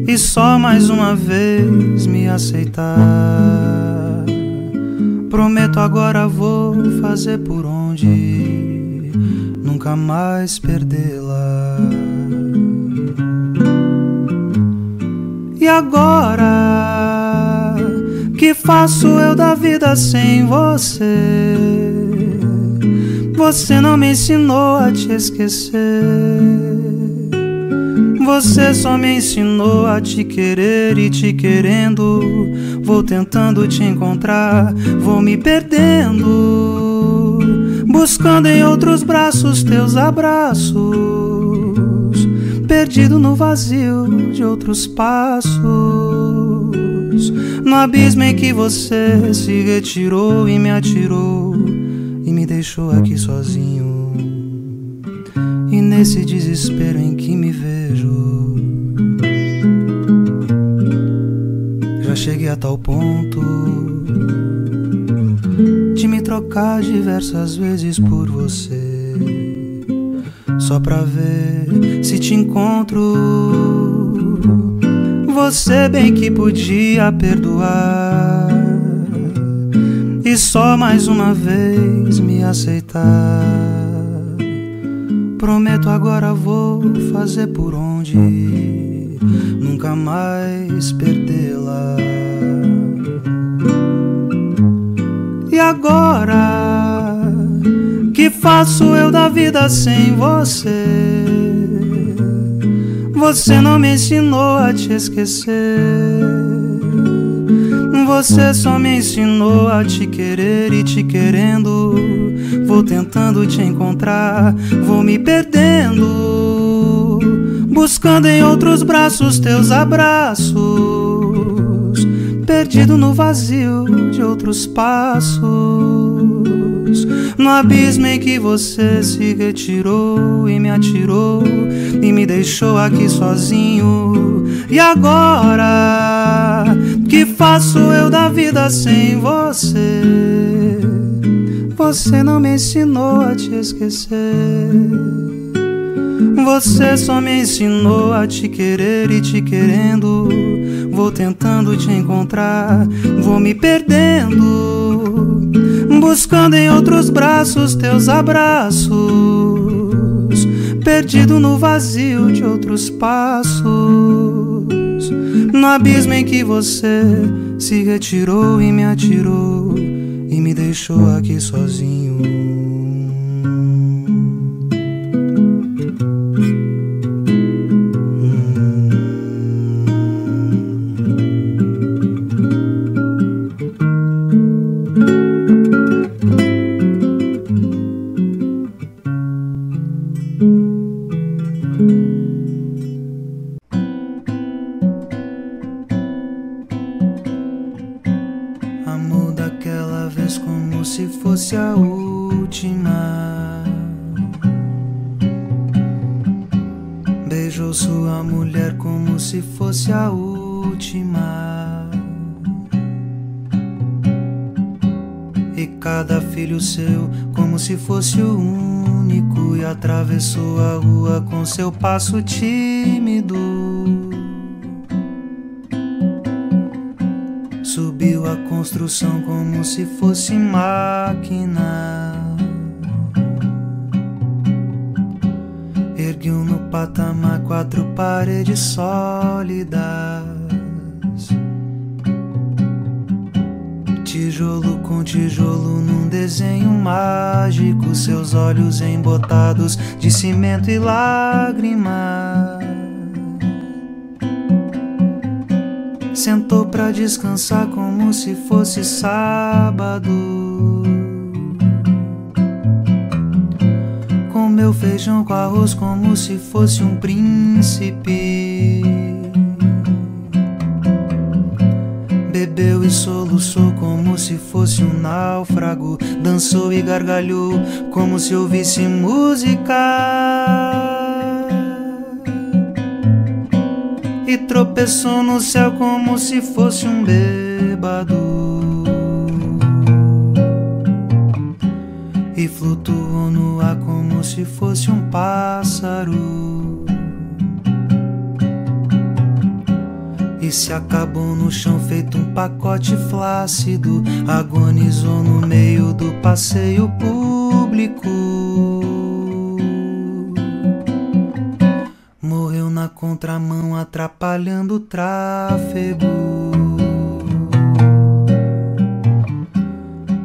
e só mais uma vez me aceitar. Prometo, agora vou fazer por onde nunca mais perdê-la. E agora, que faço eu da vida sem você? Você não me ensinou a te esquecer. Você só me ensinou a te querer, e te querendo vou tentando te encontrar, vou me perdendo, buscando em outros braços teus abraços, perdido no vazio de outros passos, no abismo em que você se retirou e me atirou e me deixou aqui sozinho. E nesse desespero em que me vejo, já cheguei a tal ponto de me trocar diversas vezes por você, só pra ver se te encontro. Você bem que podia perdoar e só mais uma vez me aceitar. Prometo, agora vou fazer por onde nunca mais perdê-la. E agora, que faço eu da vida sem você? Você não me ensinou a te esquecer. Você só me ensinou a te querer, e te querendo vou tentando te encontrar, vou me perdendo, buscando em outros braços teus abraços, perdido no vazio de outros passos, no abismo em que você se retirou e me atirou e me deixou aqui sozinho. E agora, que faço eu da vida sem você? Você não me ensinou a te esquecer. Você só me ensinou a te querer, e te querendo vou tentando te encontrar, vou me perdendo, buscando em outros braços teus abraços, perdido no vazio de outros passos, no abismo em que você se retirou e me atirou e me deixou aqui sozinho. Se fosse o único, e atravessou a rua com seu passo tímido, subiu a construção como se fosse máquina, ergueu no patamar 4 paredes sólidas, tijolo com tijolo num deserto desenho mágico, seus olhos embotados de cimento e lágrima. Sentou pra descansar como se fosse sábado, comeu feijão com arroz como se fosse um príncipe, bebeu e soluçou como se fosse um náufrago, dançou e gargalhou como se ouvisse música, e tropeçou no céu como se fosse um bêbado, e flutuou no ar como se fosse um pássaro, e se acabou no chão feito um pacote flácido, agonizou no meio do passeio público. Na contramão atrapalhando o tráfego,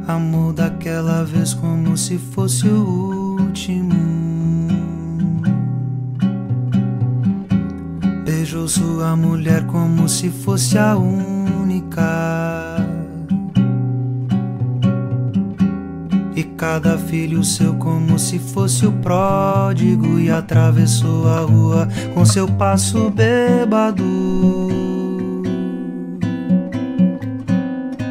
amor daquela vez como se fosse o último, beijou sua mulher como se fosse a única, e cada filho seu como se fosse o pródigo, e atravessou a rua com seu passo bêbado,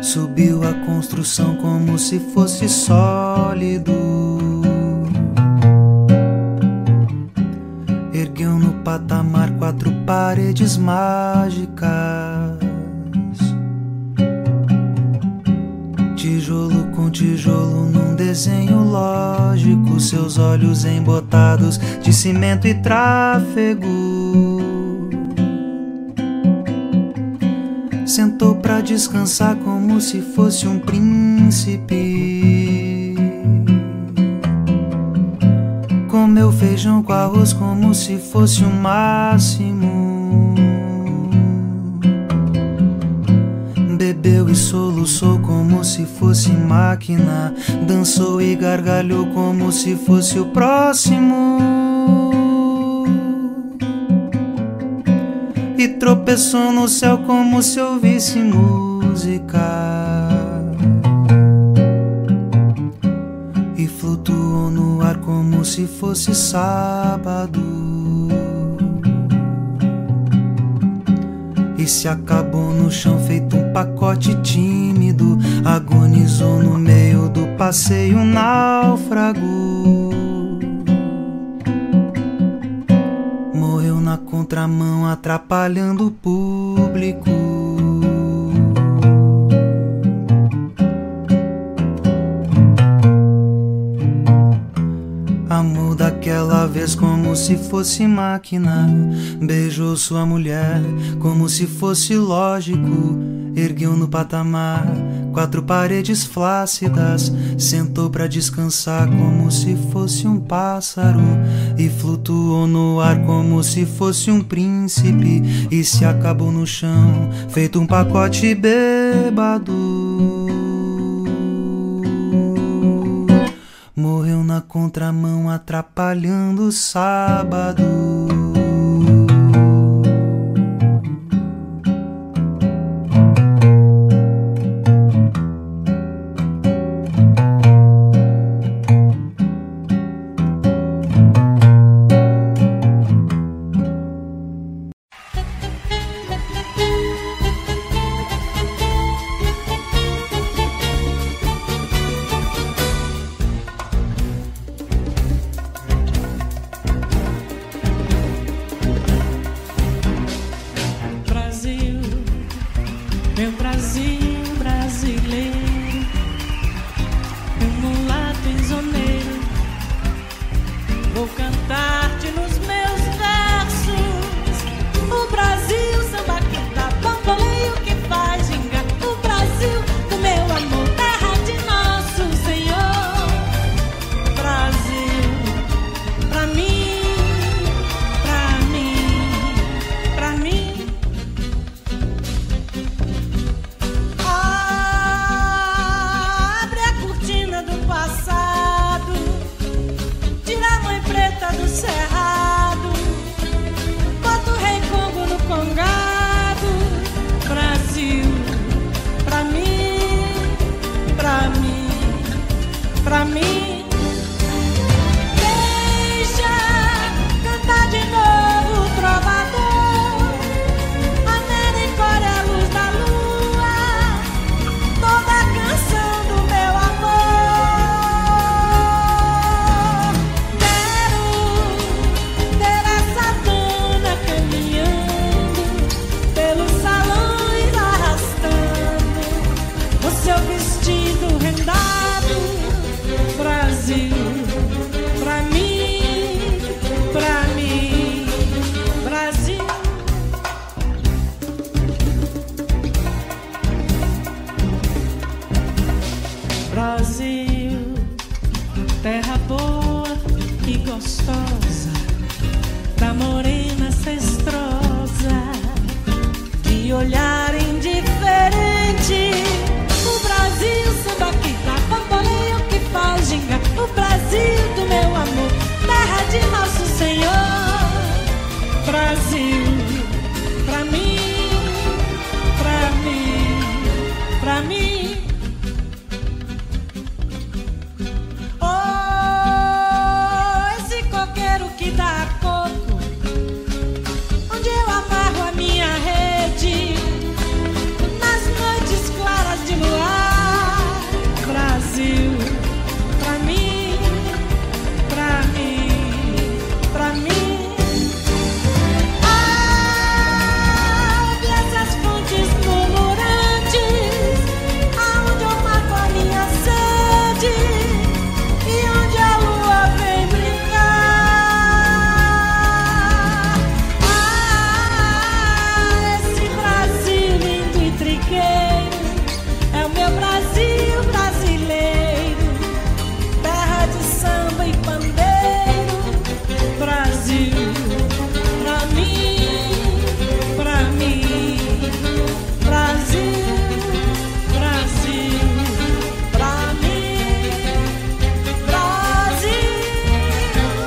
subiu a construção como se fosse sólido, ergueu no patamar 4 paredes mágicas, tijolo com tijolo num desenho lógico, seus olhos embotados de cimento e tráfego. Sentou pra descansar como se fosse um príncipe, comeu feijão com arroz como se fosse o máximo, bebeu e soluçou como se fosse máquina, dançou e gargalhou como se fosse o próximo, e tropeçou no céu como se ouvisse música, e flutuou no ar como se fosse sábado, e se acabou no chão feito um pacote tímido, agonizou no meio do passeio náufrago, morreu na contramão atrapalhando o público. Amor daquela vez como se fosse máquina, beijou sua mulher como se fosse lógico, ergueu no patamar 4 paredes flácidas, sentou pra descansar como se fosse um pássaro, e flutuou no ar como se fosse um príncipe, e se acabou no chão feito um pacote bêbado, morreu na contramão atrapalhando o sábado. pra mim. Deixa cantar de novo o trovador. A misericórdia é a luz da lua, toda a canção do meu amor. Quero ter essa dona caminhando pelos salões, arrastando o seu vestido rendado. Brasil, pra mim, Brasil. Brasil, terra boa e gostosa, da morena cestrosa, de olhar indiferente. O Brasil, samba que dá bamboleio, que faz ginga. O Brasil do meu amor, terra de nosso Senhor. Brasil, pra mim Oh, esse coqueiro que dá coco, onde eu amarro a minha rede nas noites claras de luar. Brasil, de sonhos, tenho a alma jovem e a rua pra andar, paixão e ternura pra te namorar,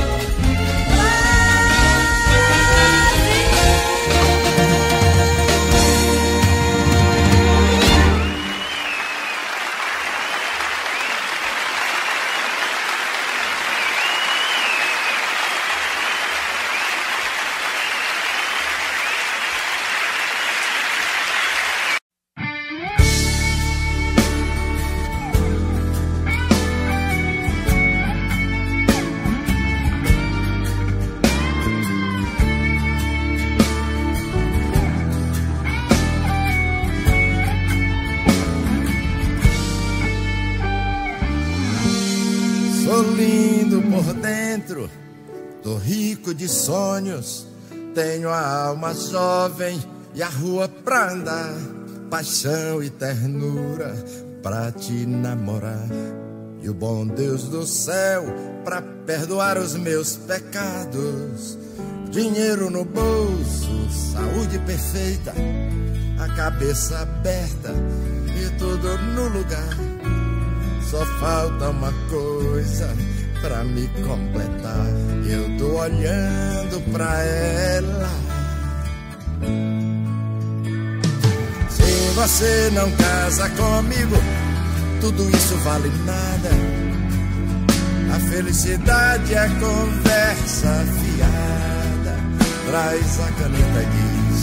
e o bom Deus do céu pra perdoar os meus pecados. Dinheiro no bolso, saúde perfeita, a cabeça aberta e tudo no lugar. Só falta uma coisa pra me completar, eu tô olhando pra ela. Se você não casa comigo, tudo isso vale nada. A felicidade é conversa fiada. Traz a caneta e diz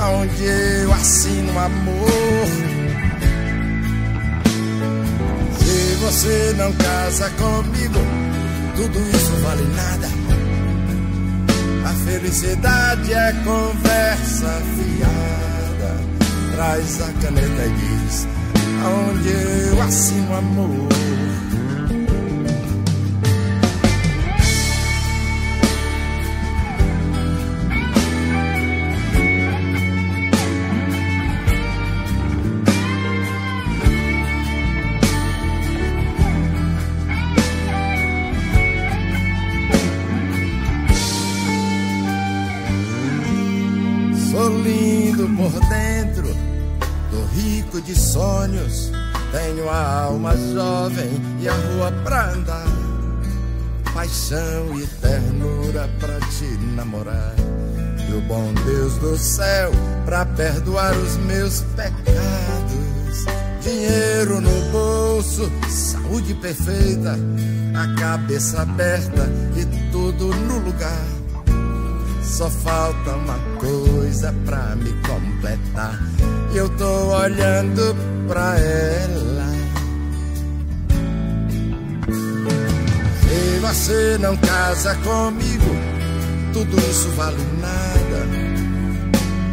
aonde eu assino amor. Se você não casa comigo, tudo isso vale nada. A felicidade é conversa fiada. Traz a caneta e diz aonde eu assino amor. De sonhos, tenho a alma jovem e a rua pra andar, paixão e ternura pra te namorar, e o bom Deus do céu pra perdoar os meus pecados. dinheiro no bolso, saúde perfeita, a cabeça aberta e tudo no lugar. Só falta uma coisa pra me completar, e eu tô olhando pra ela. Ei, você não casa comigo, tudo isso vale nada.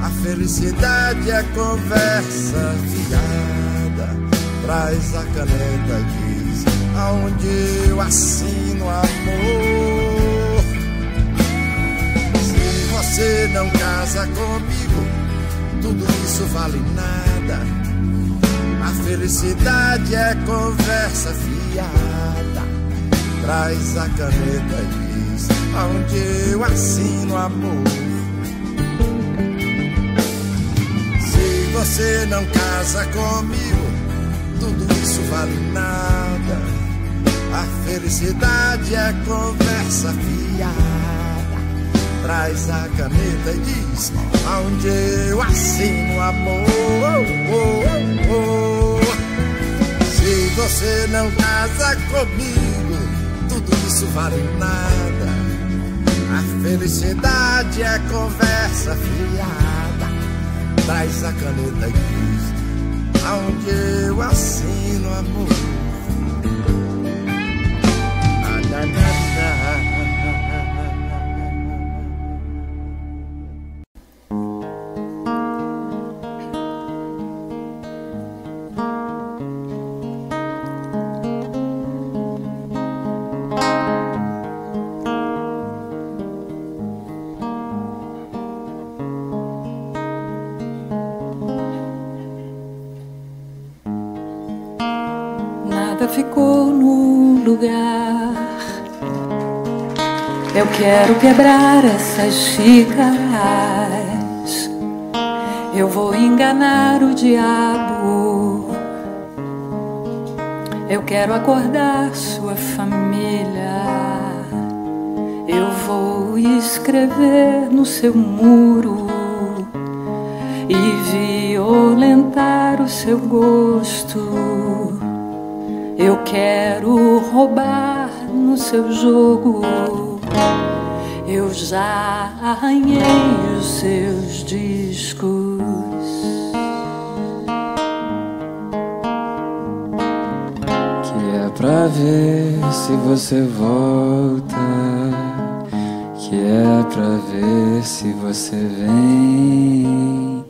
A felicidade é conversa fiada. Traz a caneta, diz aonde eu assino, amor. Se você não casa comigo, tudo isso vale nada. A felicidade é conversa fiada. Traz a caneta, diz aonde eu assino, amor. Se você não casa comigo, tudo isso vale nada. A felicidade é conversa fiada. Traz a caneta e diz aonde eu assino, amor. Se você não casa comigo, tudo isso vale nada. A felicidade é conversa fiada. Traz a caneta e diz aonde eu assino, amor. Quero quebrar essas xícaras, eu vou enganar o diabo. Eu quero acordar sua família, eu vou escrever no seu muro e violentar o seu gosto. Eu quero roubar no seu jogo. Eu já arranhei os seus discos. Que é pra ver se você volta, que é pra ver se você vem,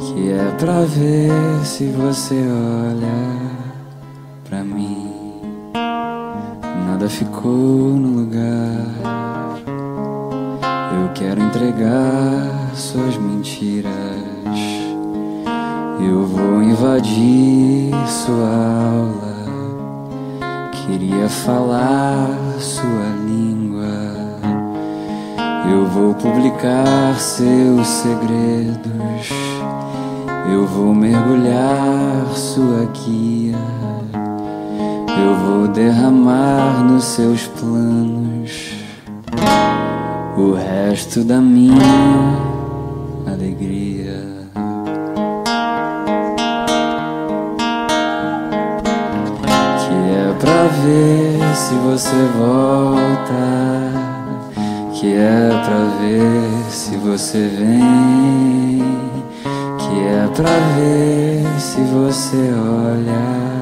que é pra ver se você olha pra mim. Nada ficou no lugar. Eu quero entregar suas mentiras, eu vou invadir sua aula. Queria falar sua língua, eu vou publicar seus segredos. Eu vou mergulhar sua guia, eu vou derramar nos seus planos o resto da minha alegria. Que é pra ver se você volta, que é pra ver se você vem, que é pra ver se você olha.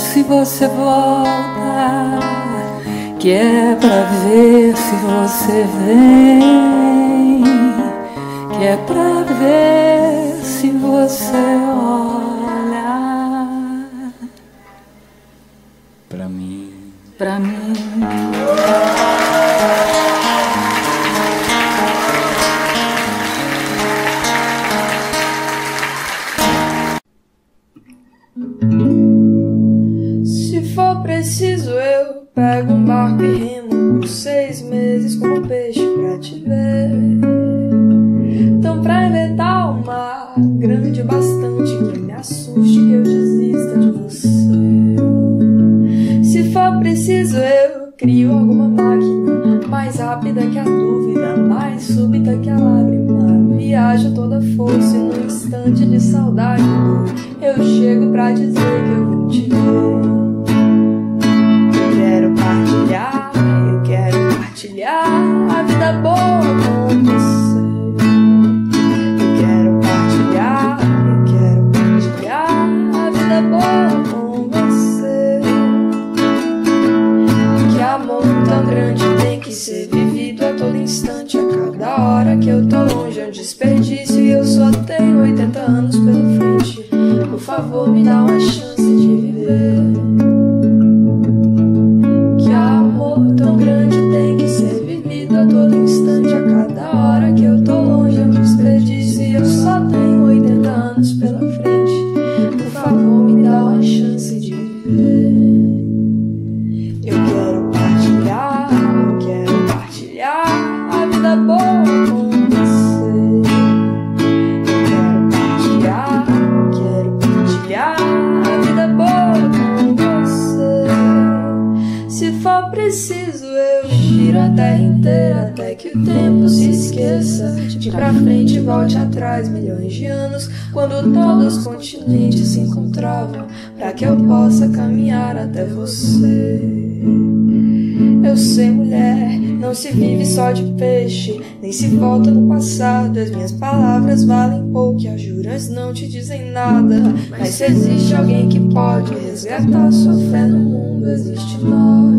Se você volta, que é pra ver se você vem, que é pra ver se você olha pra mim, pra mim. Preciso, eu pego um barco e remo por 6 meses com um peixe pra te ver. Então pra inventar um mar grande o bastante que me assuste, que eu desista de você. Se for preciso, eu crio alguma máquina mais rápida que a tua. contágio toda a força, e num instante de saudade eu chego pra dizer que eu te amo. Eu quero partilhar a vida boa com você. Eu quero partilhar a vida boa com você. Que amor tão grande tem que ser vivido a todo instante, a cada hora que eu tô longe é um desperdício, e eu só tenho 80 anos pela frente. Por favor, me dá uma chance de viver. Que amor tão grande tem que ser vivido a todo instante, a cada hora que eu tô longe é um desperdício, e eu só tenho pela frente, por favor, me dá uma chance de viver. Eu quero partilhar a vida boa com você. Eu quero partilhar a vida boa com você. Se for preciso, eu giro a terra inteira até que o tempo se esqueça. De pra frente e volte atrás milhões de anos, quando todos os continentes se encontravam, pra que eu possa caminhar até você. Eu sei, mulher, não se vive só de peixe, nem se volta no passado. As minhas palavras valem pouco e as juras não te dizem nada, mas se existe alguém que pode resgatar sua fé no mundo, existe nós.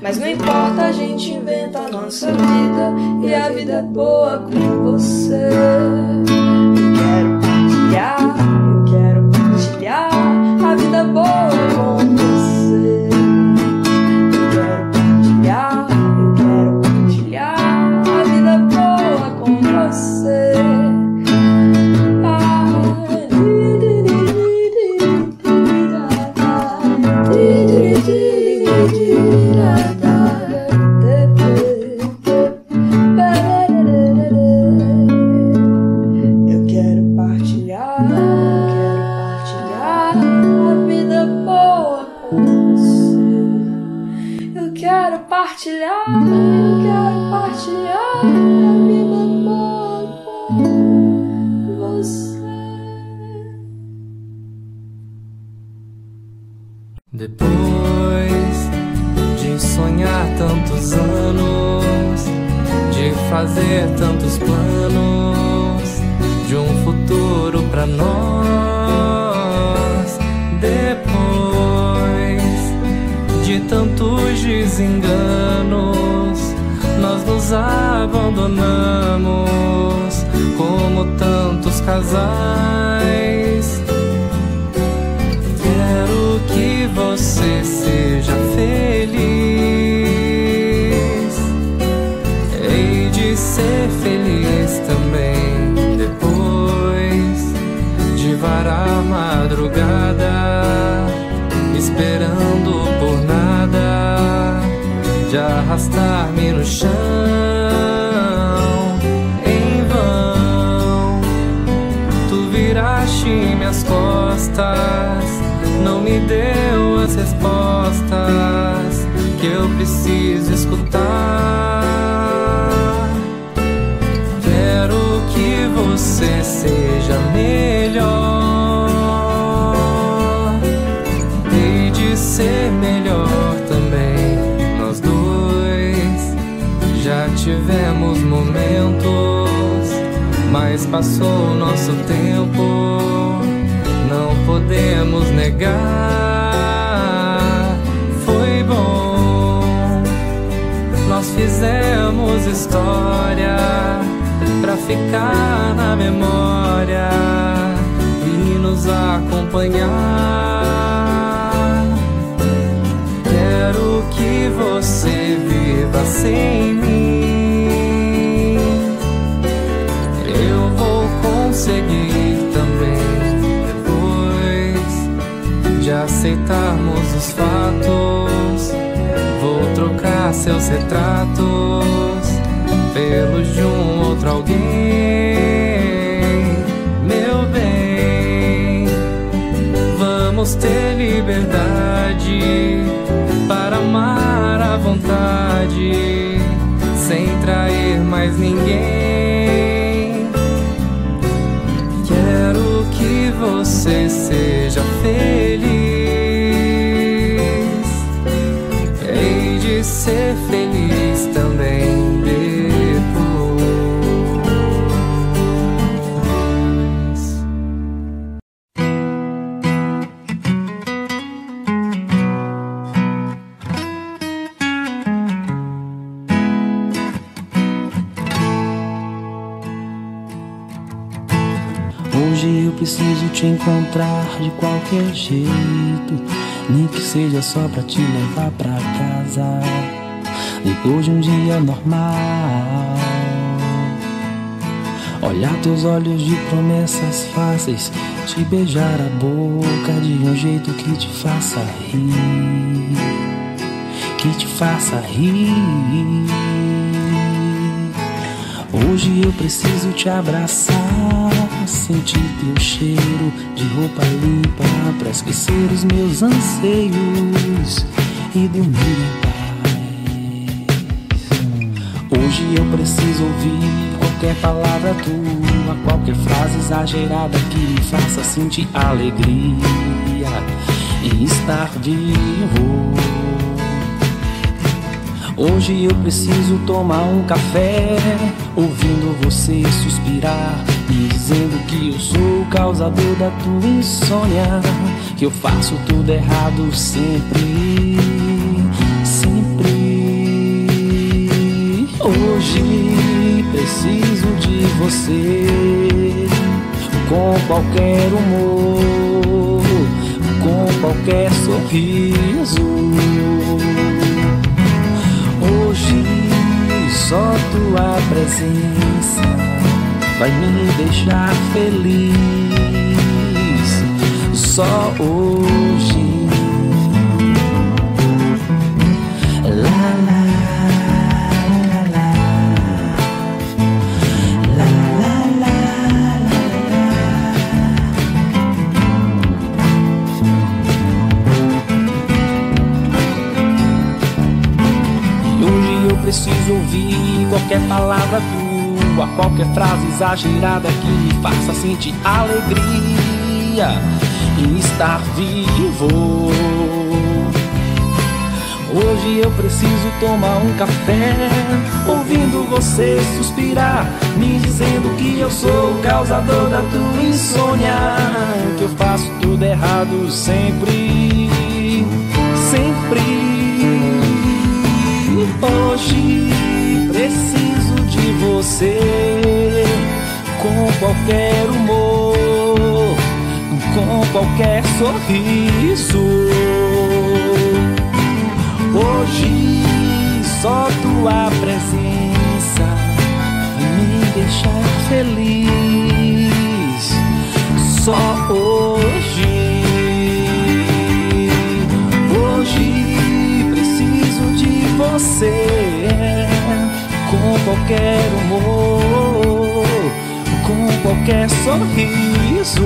Mas não importa, a gente inventa a nossa vida, e a vida é boa com você. Eu quero partilhar a vida boa com você. Eu quero partilhar a vida boa com você. Eu quero partilhar a vida boa com você. Depois de sonhar tantos anos, de fazer tantos planos, de um futuro pra nós. Depois de tantos desenganos, nós nos abandonamos como tantos casais. Quero que você seja feliz, hei de ser feliz também. Depois de varar a madrugada esperando por nada, de arrastar-me no chão em vão. Tu viraste minhas costas, não me deu as respostas que eu preciso escutar. Quero que você seja melhor, ser melhor também. Nós dois já tivemos momentos, mas passou o nosso tempo, não podemos negar. Foi bom, nós fizemos história pra ficar na memória e nos acompanhar. Quero que você viva sem mim, eu vou conseguir também. Depois de aceitarmos os fatos, vou trocar seus retratos pelos de um outro alguém. Meu bem, vamos possas ter liberdade para amar à vontade, sem trair mais ninguém. Quero que você seja feliz, hei de ser feliz também depois. Hoje eu preciso te encontrar de qualquer jeito, nem que seja só pra te levar pra casa depois de um dia normal. Olhar teus olhos de promessas fáceis, te beijar a boca de um jeito que te faça rir, que te faça rir. Hoje eu preciso te abraçar, sentir teu cheiro de roupa limpa pra esquecer os meus anseios e dormir em paz. Hoje eu preciso ouvir qualquer palavra tua, qualquer frase exagerada que me faça sentir alegria e estar vivo. Hoje eu preciso tomar um café, ouvindo você suspirar, me dizendo que eu sou o causador da tua insônia, que eu faço tudo errado sempre, sempre. Hoje preciso de você, com qualquer humor, com qualquer sorriso. Hoje só tua presença vai me deixar feliz, só hoje. Lá, lá. Preciso ouvir qualquer palavra tua, qualquer frase exagerada que me faça sentir alegria e estar vivo. Hoje eu preciso tomar um café, ouvindo você suspirar, me dizendo que eu sou o causador da tua insônia, que eu faço tudo errado sempre, sempre. Hoje preciso de você, com qualquer humor, com qualquer sorriso. Hoje só tua presença me deixa feliz, só hoje. Você com qualquer humor, com qualquer sorriso.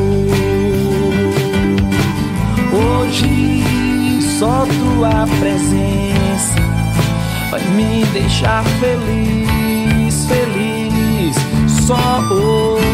Hoje só tua presença vai me deixar feliz, feliz, só hoje.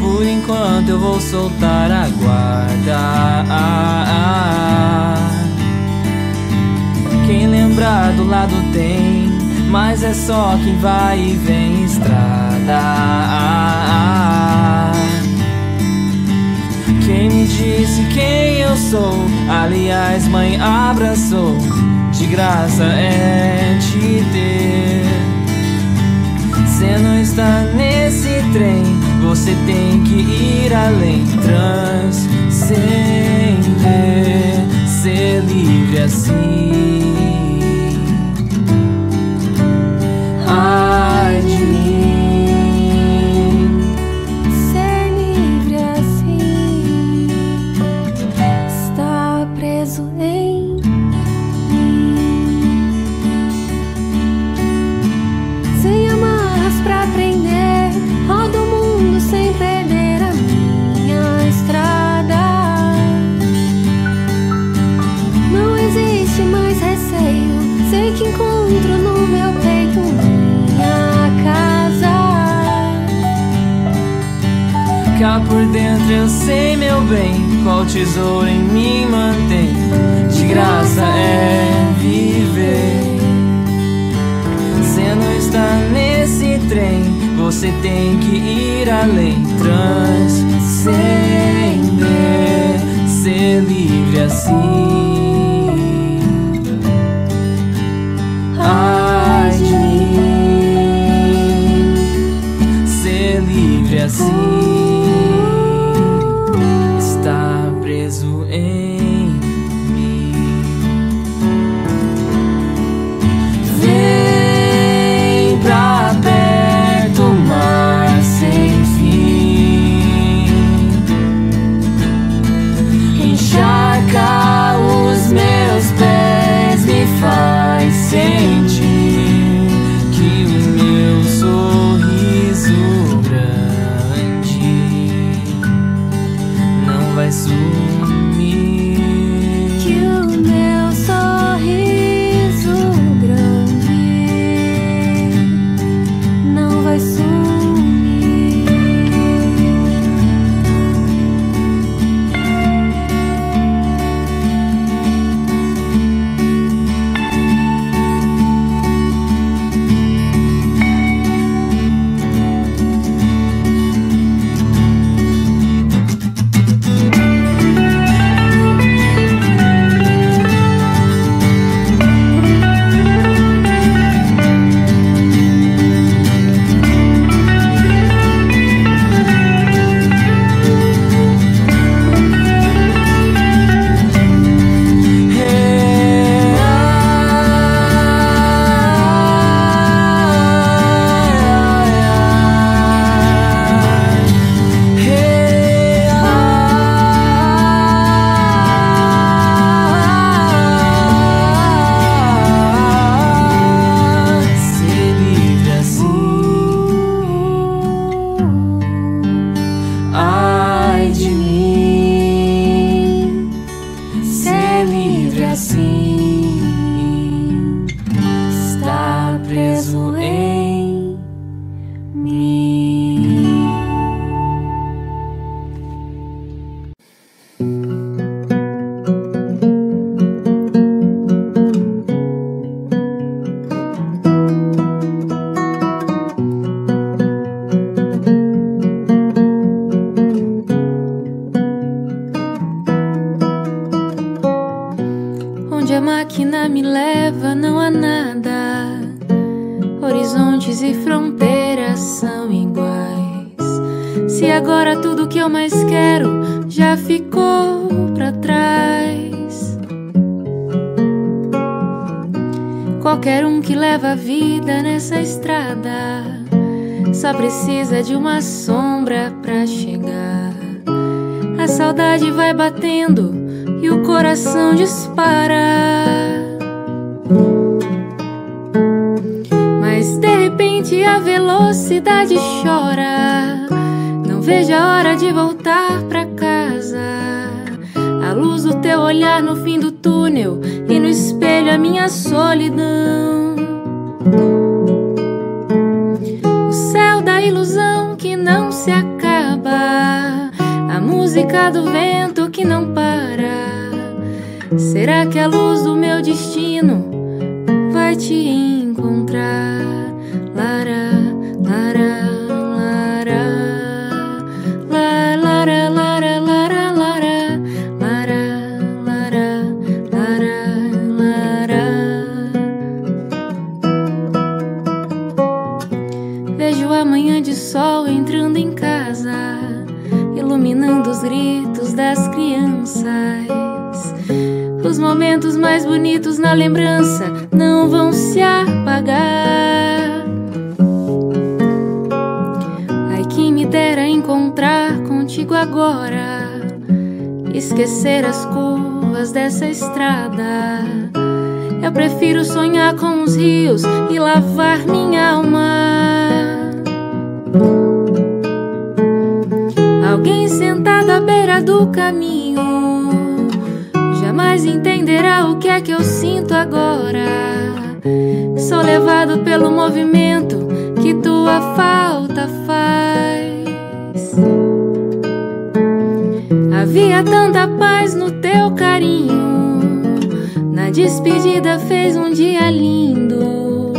Por enquanto eu vou soltar a guarda. Quem lembrar do lado tem, mas é só quem vai e vem estrada. Quem me disse quem eu sou, aliás mãe abraçou, de graça é te ter. Cê não está nesse trem, você tem que ir além, transcender. ser livre assim. Ai de mim, ser livre assim, está preso em mim, sem amarras pra prender, roda o mundo sem perder a minha estrada. Não existe mais receio, sei que encontro no meu peito cá por dentro. Eu sei, meu bem, qual tesouro em mim mantém. De graça é viver. Você não está nesse trem, você tem que ir além. Transcender, ser livre assim. Ai de mim, ser livre assim. marcados na lembrança não vão se apagar. Ai, quem me dera encontrar contigo agora, esquecer as curvas dessa estrada. Eu prefiro sonhar com os rios e lavar minha alma. Alguém sentado à beira do caminho jamais entenderá o que é que eu sinto agora. Sou levado pelo movimento que tua falta faz. Havia tanta paz no teu carinho, na despedida fez um dia lindo.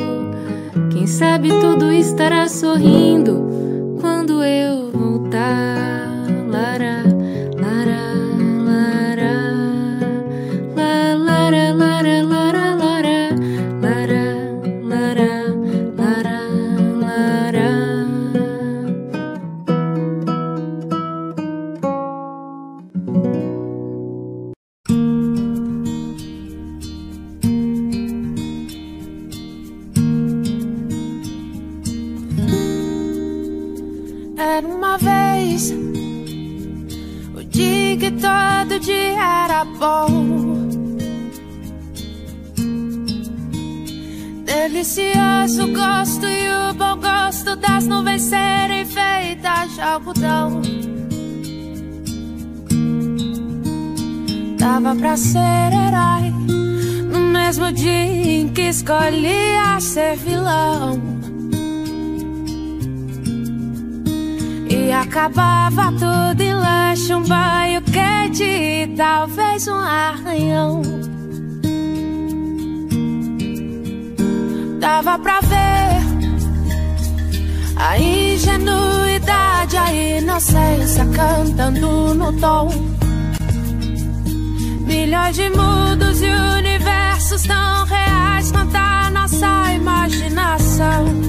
Quem sabe tudo estará sorrindo quando eu voltar. Lara, lara, lara, la, lara, lara, lara, lara, lara, lara, lara, lara. Era uma vez o dia em que todo dia era bom, delicioso o gosto e o bom gosto das nuvens serem feitas de algodão. Dava pra ser herói no mesmo dia em que escolhia ser vilão. E acabava tudo em lanche, um banho quente e talvez um arranhão. Dava pra ver a ingenuidade, a inocência cantando no tom. Milhões de mundos e universos tão reais quanto a nossa imaginação.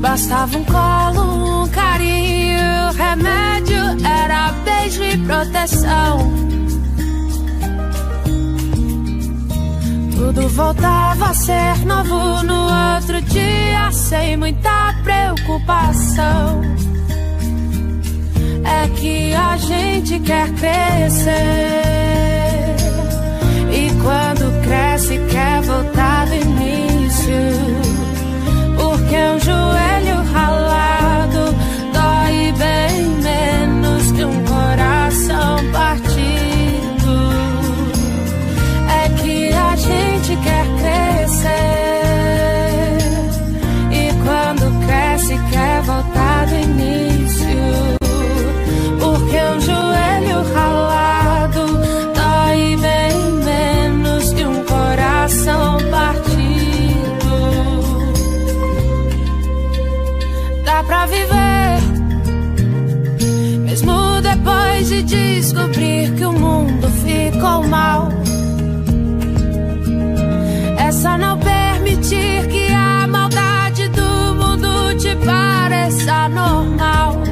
Bastava um colo, um carinho, o remédio era beijo e proteção. Tudo voltava a ser novo no outro dia, sem muita preocupação. É que a gente quer crescer, e quando cresce quer voltar do início. Porque um joelho ralado dói bem menos que um coração partido. É que a gente quer crescer, e quando cresce quer voltar do início. Porque um joelho ralado dói bem menos que um coração partido. Dá pra viver, mesmo depois de descobrir que o mundo ficou mal. É só não permitir que a maldade do mundo te pareça normal,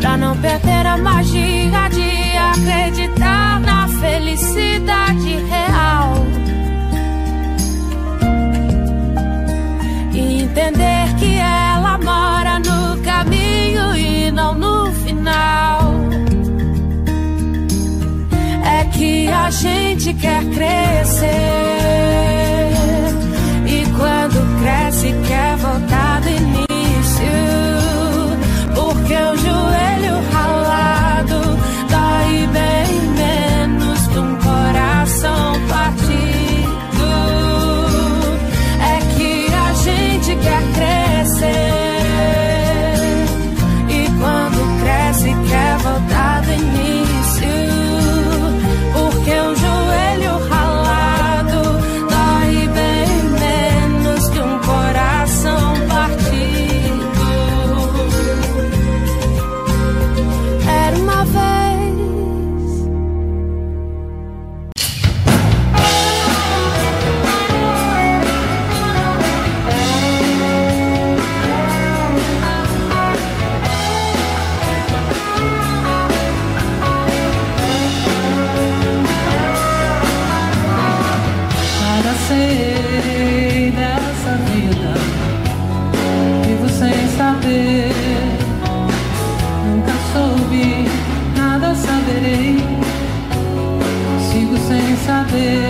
pra não perder a magia de acreditar na felicidade real. Entender que ela mora no caminho e não no final. É que a gente quer crescer, e quando cresce quer voltar do início. Porque o joelho ralado dói bem menos que um coração partido. Quer crescer, e quando cresce quer voltar do início. Porque o joelho rala. saber.